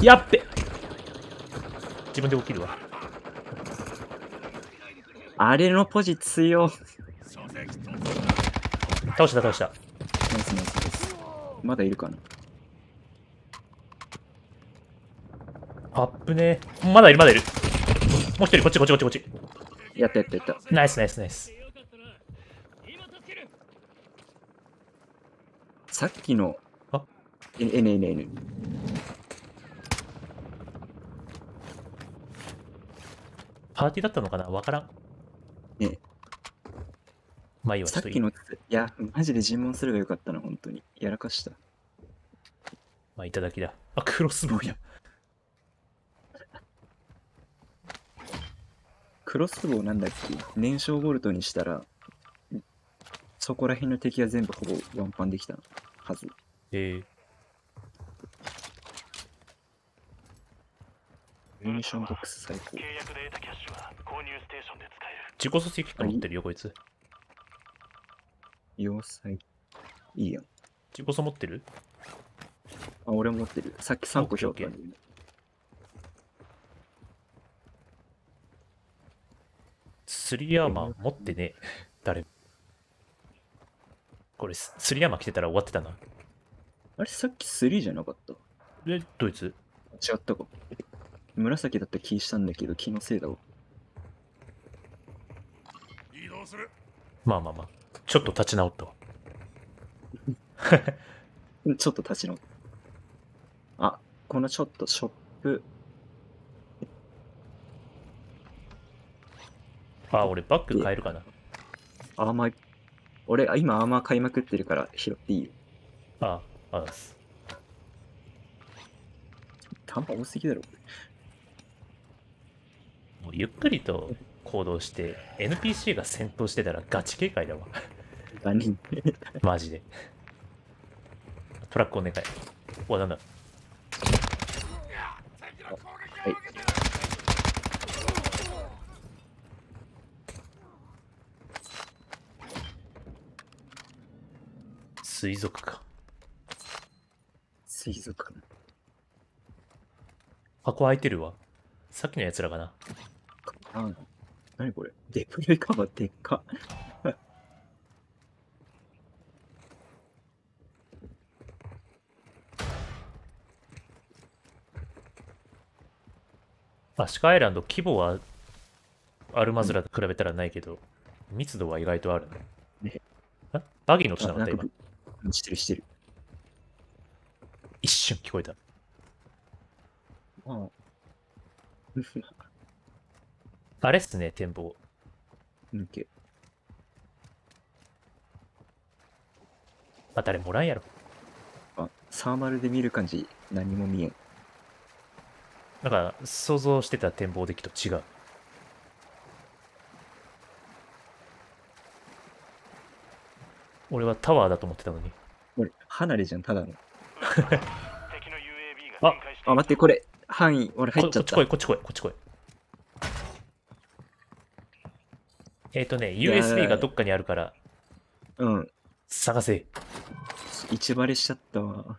やっべ！自分で起きるわ。あれのポジ強。倒した。ナイスナイスです。まだいるかな？あっぶねー。まだいる。もう一人、こっち。やった。ナイス。さっきの。あ、N。パーティーだったのかな、わからん。ねえ。まあいいわ、さっきの。いや、マジで尋問すればよかったな、本当に。やらかした。まあ、いただきだ。あ、クロスボウや。クロスボウなんだっけ、燃焼ボルトにしたら、そこら辺の敵は全部ほぼワンパンできたはず。ミニションボックス最高。自己組織持ってるよ、こいつ。要塞。いいやん。自己組持ってる？あ、俺も持ってる。さっき3個評価。3アーマー持ってね、誰も。これスリーアーマー着てたら終わってたな。あれさっきスリーじゃなかった？え、ドイツ？違ったか。紫だった気したんだけど、気のせいだわ。移動する。まあ。ちょっと立ち直ったわ。。あ、このちょっとショップ。あ、俺バッグ買えるかな。アーマー、俺今アーマー買いまくってるから拾っていいよ。ああです。短パン多すぎだろ。もうゆっくりと行動して、NPC が戦闘してたらガチ警戒だわ。何マジで。トラックお願い。お、なんだ。はい。水族館。箱開いてるわ。さっきのやつらかな。なにこれ、デプロイカバーでっか。あ、シカアイランド、規模はアルマズラと比べたらないけど、密度は意外とあるね。あ、バギーの落ちなかった今。してる。一瞬聞こえた。あれっすね、展望。あ、誰もらんやろ。あ、サーマルで見る感じ、何も見えん。なんか、想像してた展望デッキと違う。俺はタワーだと思ってたのに。俺、離れじゃん、ただの。あ、待って、これ、範囲、俺入っちゃった。こっち来い。USB がどっかにあるから。うん。探せ。位置バレしちゃったわ。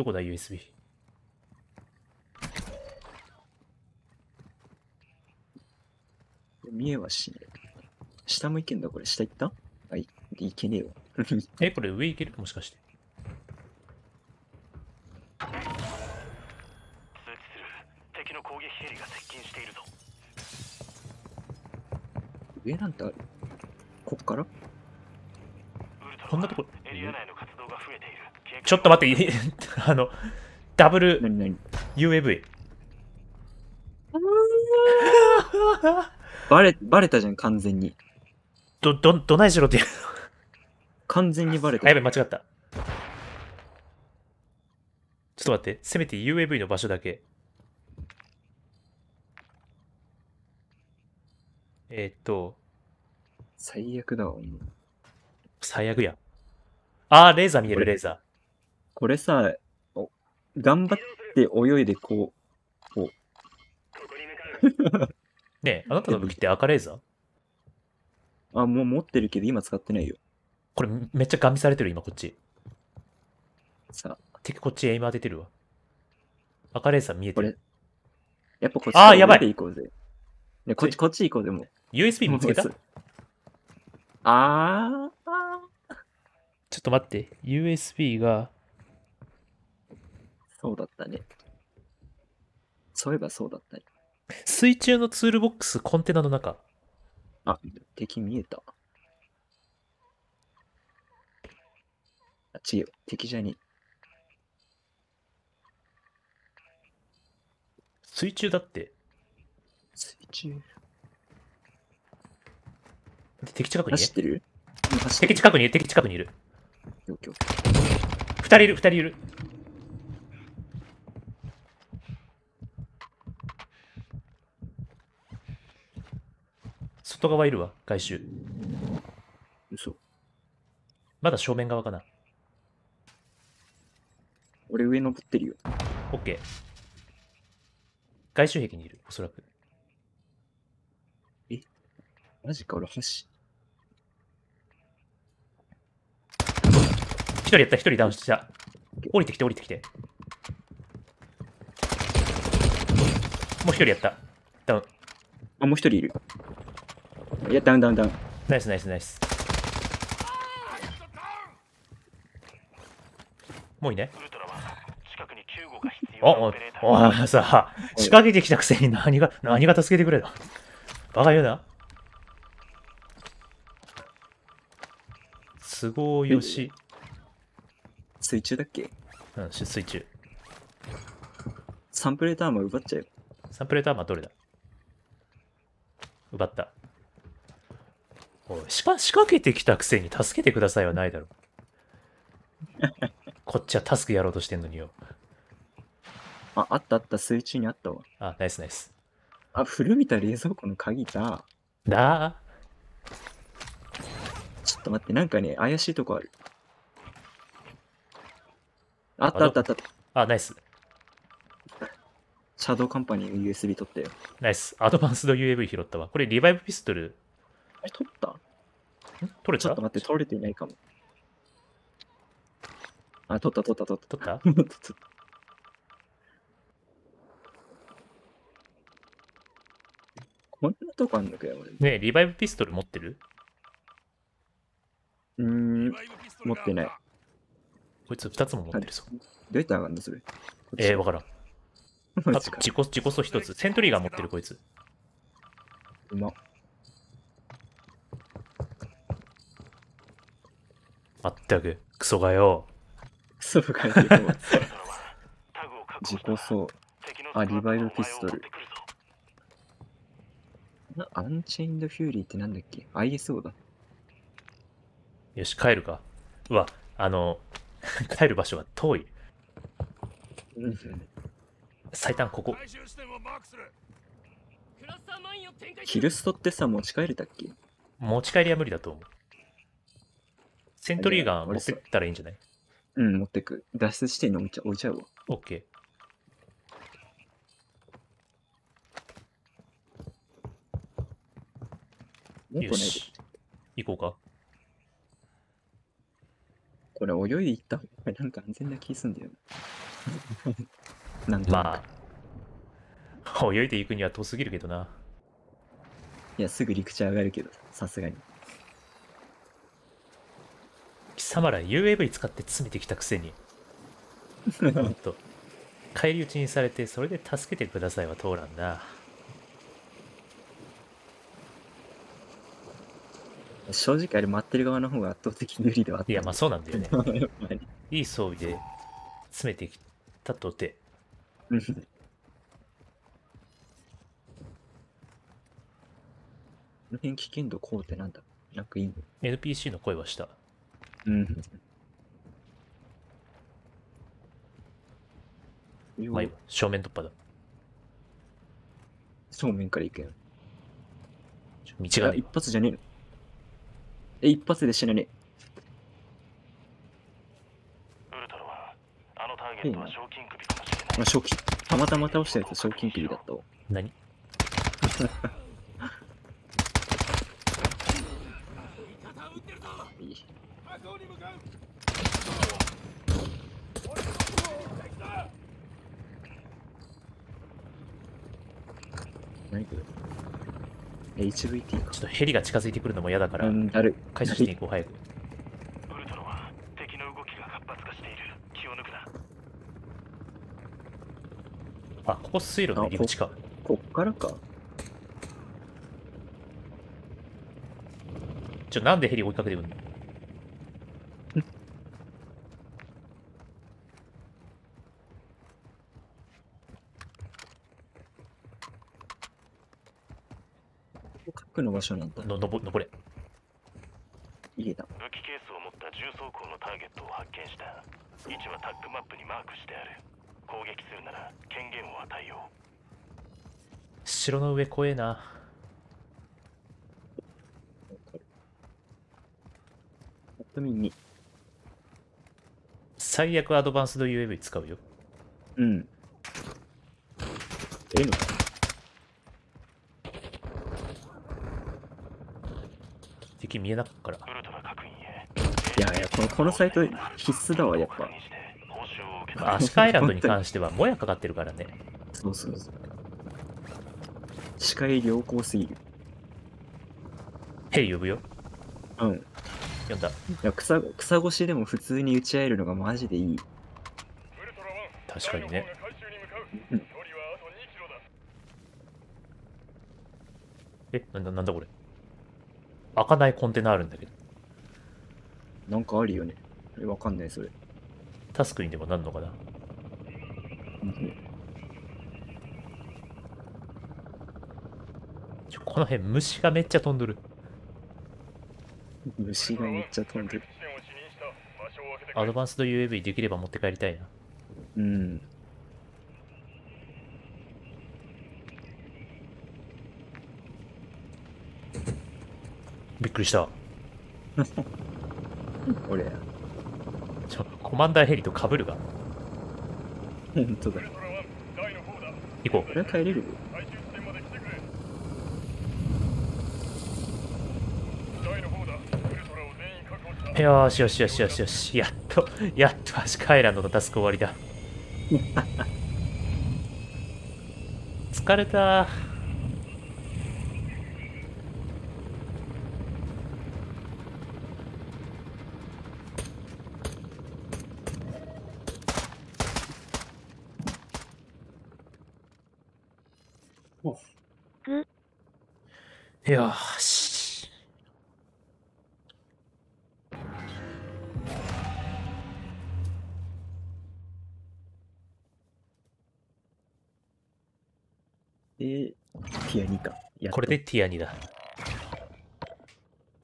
どこだ USB。 見えはしない。下も行けんだこれ。下行った？あ、行けねえわ。え、これ上行ける？もしかして。敵の攻撃ヘリが接近しているぞ。上なんてある？こっから？こんなとこ。ちょっと待って、ダブル UAV。バレたじゃん、完全に。どないしろって言うの。完全にバレた。やべ、間違った。ちょっと待って、せめて UAV の場所だけ。最悪だわ、もう。最悪や。あー、レーザー見える、レーザー。これさ、頑張って泳いでこう。こう。ねえ、あなたの武器って赤レーザー？あ、もう持ってるけど今使ってないよ。これめっちゃガン見されてる今こっち。さあ。てかこっちエイム当ててるわ。赤レーザー見えてる。やっぱこっち行こうぜ。ね、こっち行こうでも。USB 見つけた？あー。ちょっと待って。USB が。そうだったね。そういえばそうだったね。水中のツールボックス、コンテナの中。あ、敵見えた。あ、違う、敵じゃねえ。水中だって。水中。敵近くにいる。走ってる？敵近くにいる、敵近くにいる。2人いる、2人いる。外側いるわ、外周。嘘。まだ正面側かな。俺上登ってるよ。オッケー。外周壁にいる、おそらく。え？マジか、俺橋。一人やった、一人ダウンした。降りてきて、降りてきて。もう一人やった。ダウン。あ、もう一人いる。いや、ダウン。ナイス、ナイス。もういいね。おさあ、仕掛けてきたくせに何が助けてくれだ。バカ言うな。都合よし。水中だっけ？うん、水中。サンプレーターマ奪っちゃうよ。サンプレーターマどれだ？奪った。仕掛けてきたくせに助けてくださいはないだろう。こっちはタスクやろうとしてんのによ。あ、あった、水中にあったわ。あ、ナイス。あ、古びた冷蔵庫の鍵だ。ちょっと待って、なんかね、怪しいとこある。あった。あ、ナイス。シャドウカンパニーの USB 取ったよ。ナイス。アドバンスド UAV 拾ったわ。これリバイブピストル。あれ取った？取れた？ちょっと待って、取れていないかも。あ、取った。こんなとこあんのかよ、俺。ねえ、リバイブピストル持ってる？持ってない。こいつ2つも持ってるぞ。どうやって上がるのそれ？わからん。あと、自己素1つ。セントリーが持ってる、こいつ。うまっ。まったく、クソがよ。クソがよ。自己そう。あ、リバイブピストル。アンチェインドフューリーってなんだっけ？ ISO だ。よし、帰るか。うわ、帰る場所が遠い。最短ここ。キルストってさ、持ち帰れたっけ？持ち帰りは無理だと思う。セントリーガン持ってったらいいんじゃない？うん、持ってく。脱出してんの置いちゃうわ。オッケー。よし。行こうか。これ泳いで行った方がなんか安全な気すんだよ。なんとまあ泳いでいくには遠すぎるけどな。いやすぐ陸地上がるけどさすがに。貴様ら UAV 使って詰めてきたくせにほんと返り討ちにされてそれで助けてくださいは通らんな。正直あれ待ってる側の方が圧倒的無理ではあった。いやまあそうなんだよね。いい装備で詰めてきたとて。この辺危険度こうってなんだ。なんかいいの。NPC の声はした。うん。まあ、正面突破だ。正面から行くやん。道が一発じゃねえの。一発で死ぬね。ウルトラはあのターゲットは賞金首かもしれない。賞金たまたま倒したやつ賞金首だったわ。何何これ HVT か。ちょっとヘリが近づいてくるのも嫌だから、回収していこう早く。ウルトラは敵の動きが活発化している。気を抜くな。あ、ここ水路の入り口か。こっからか。ちょ、なんでヘリ追いかけてくるの。の場所なんだ。登れ。家だ。武器ケースを持った重装甲のターゲットを発見した。位置はタッグマップにマークしてある。攻撃するなら権限を与えよう。城の上怖えな。最悪アドバンスド UAV 使うよ。うん。ええのか。見えなかったから。いやこのサイト必須だわやっぱ。アシカアイランドに関してはもやかかってるからね。そう。視界良好すぎる。ヘリ呼ぶよ。うん。呼んだ。いや草越しでも普通に打ち合えるのがマジでいい。確かにね。え、なんだこれ。開かないコンテナあるんだけど。なんかあるよね。わかんないそれ。タスクにでもなんのかな。この辺虫がめっちゃ飛んどる。虫がめっちゃ飛んどる。アドバンスド UAV できれば持って帰りたいな。うん。びっくりした。俺や。コマンダーヘリと被るが。本当だ。行こう。これは帰れる。よし。やっとアシカアイランドのタスク終わりだ。疲れた。よし。ティア2か。これでティア2だ。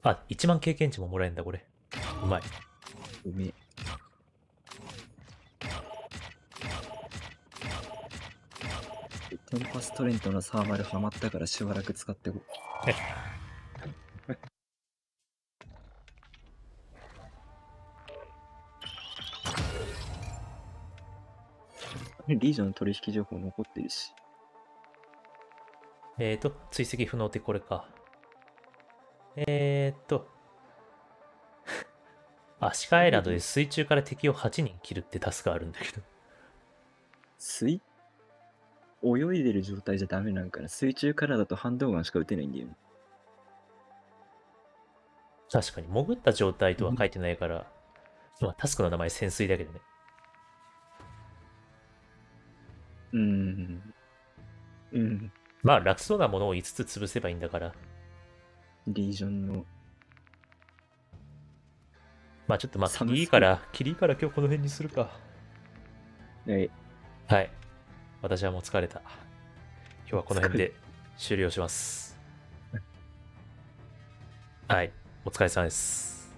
あ、1万経験値ももらえんだ、これ。うまい。うめえ。テンパストレントのサーマルハマったからしばらく使ってこう。リージョンの取引情報残ってるし。追跡不能ってこれか。アシカアイランドで水中から敵を8人切るってタスクあるんだけど。泳いでる状態じゃダメなんかな。水中からだとハンドガンしか撃てないんだよね。確かに、潜った状態とは書いてないから、まあ、タスクの名前潜水だけどね。まあ、楽そうなものを5つ潰せばいいんだから。リージョンの。まあ、ちょっとまあ、キリから今日この辺にするか。はい。はい。私はもう疲れた。今日はこの辺で終了します。はい。お疲れ様です。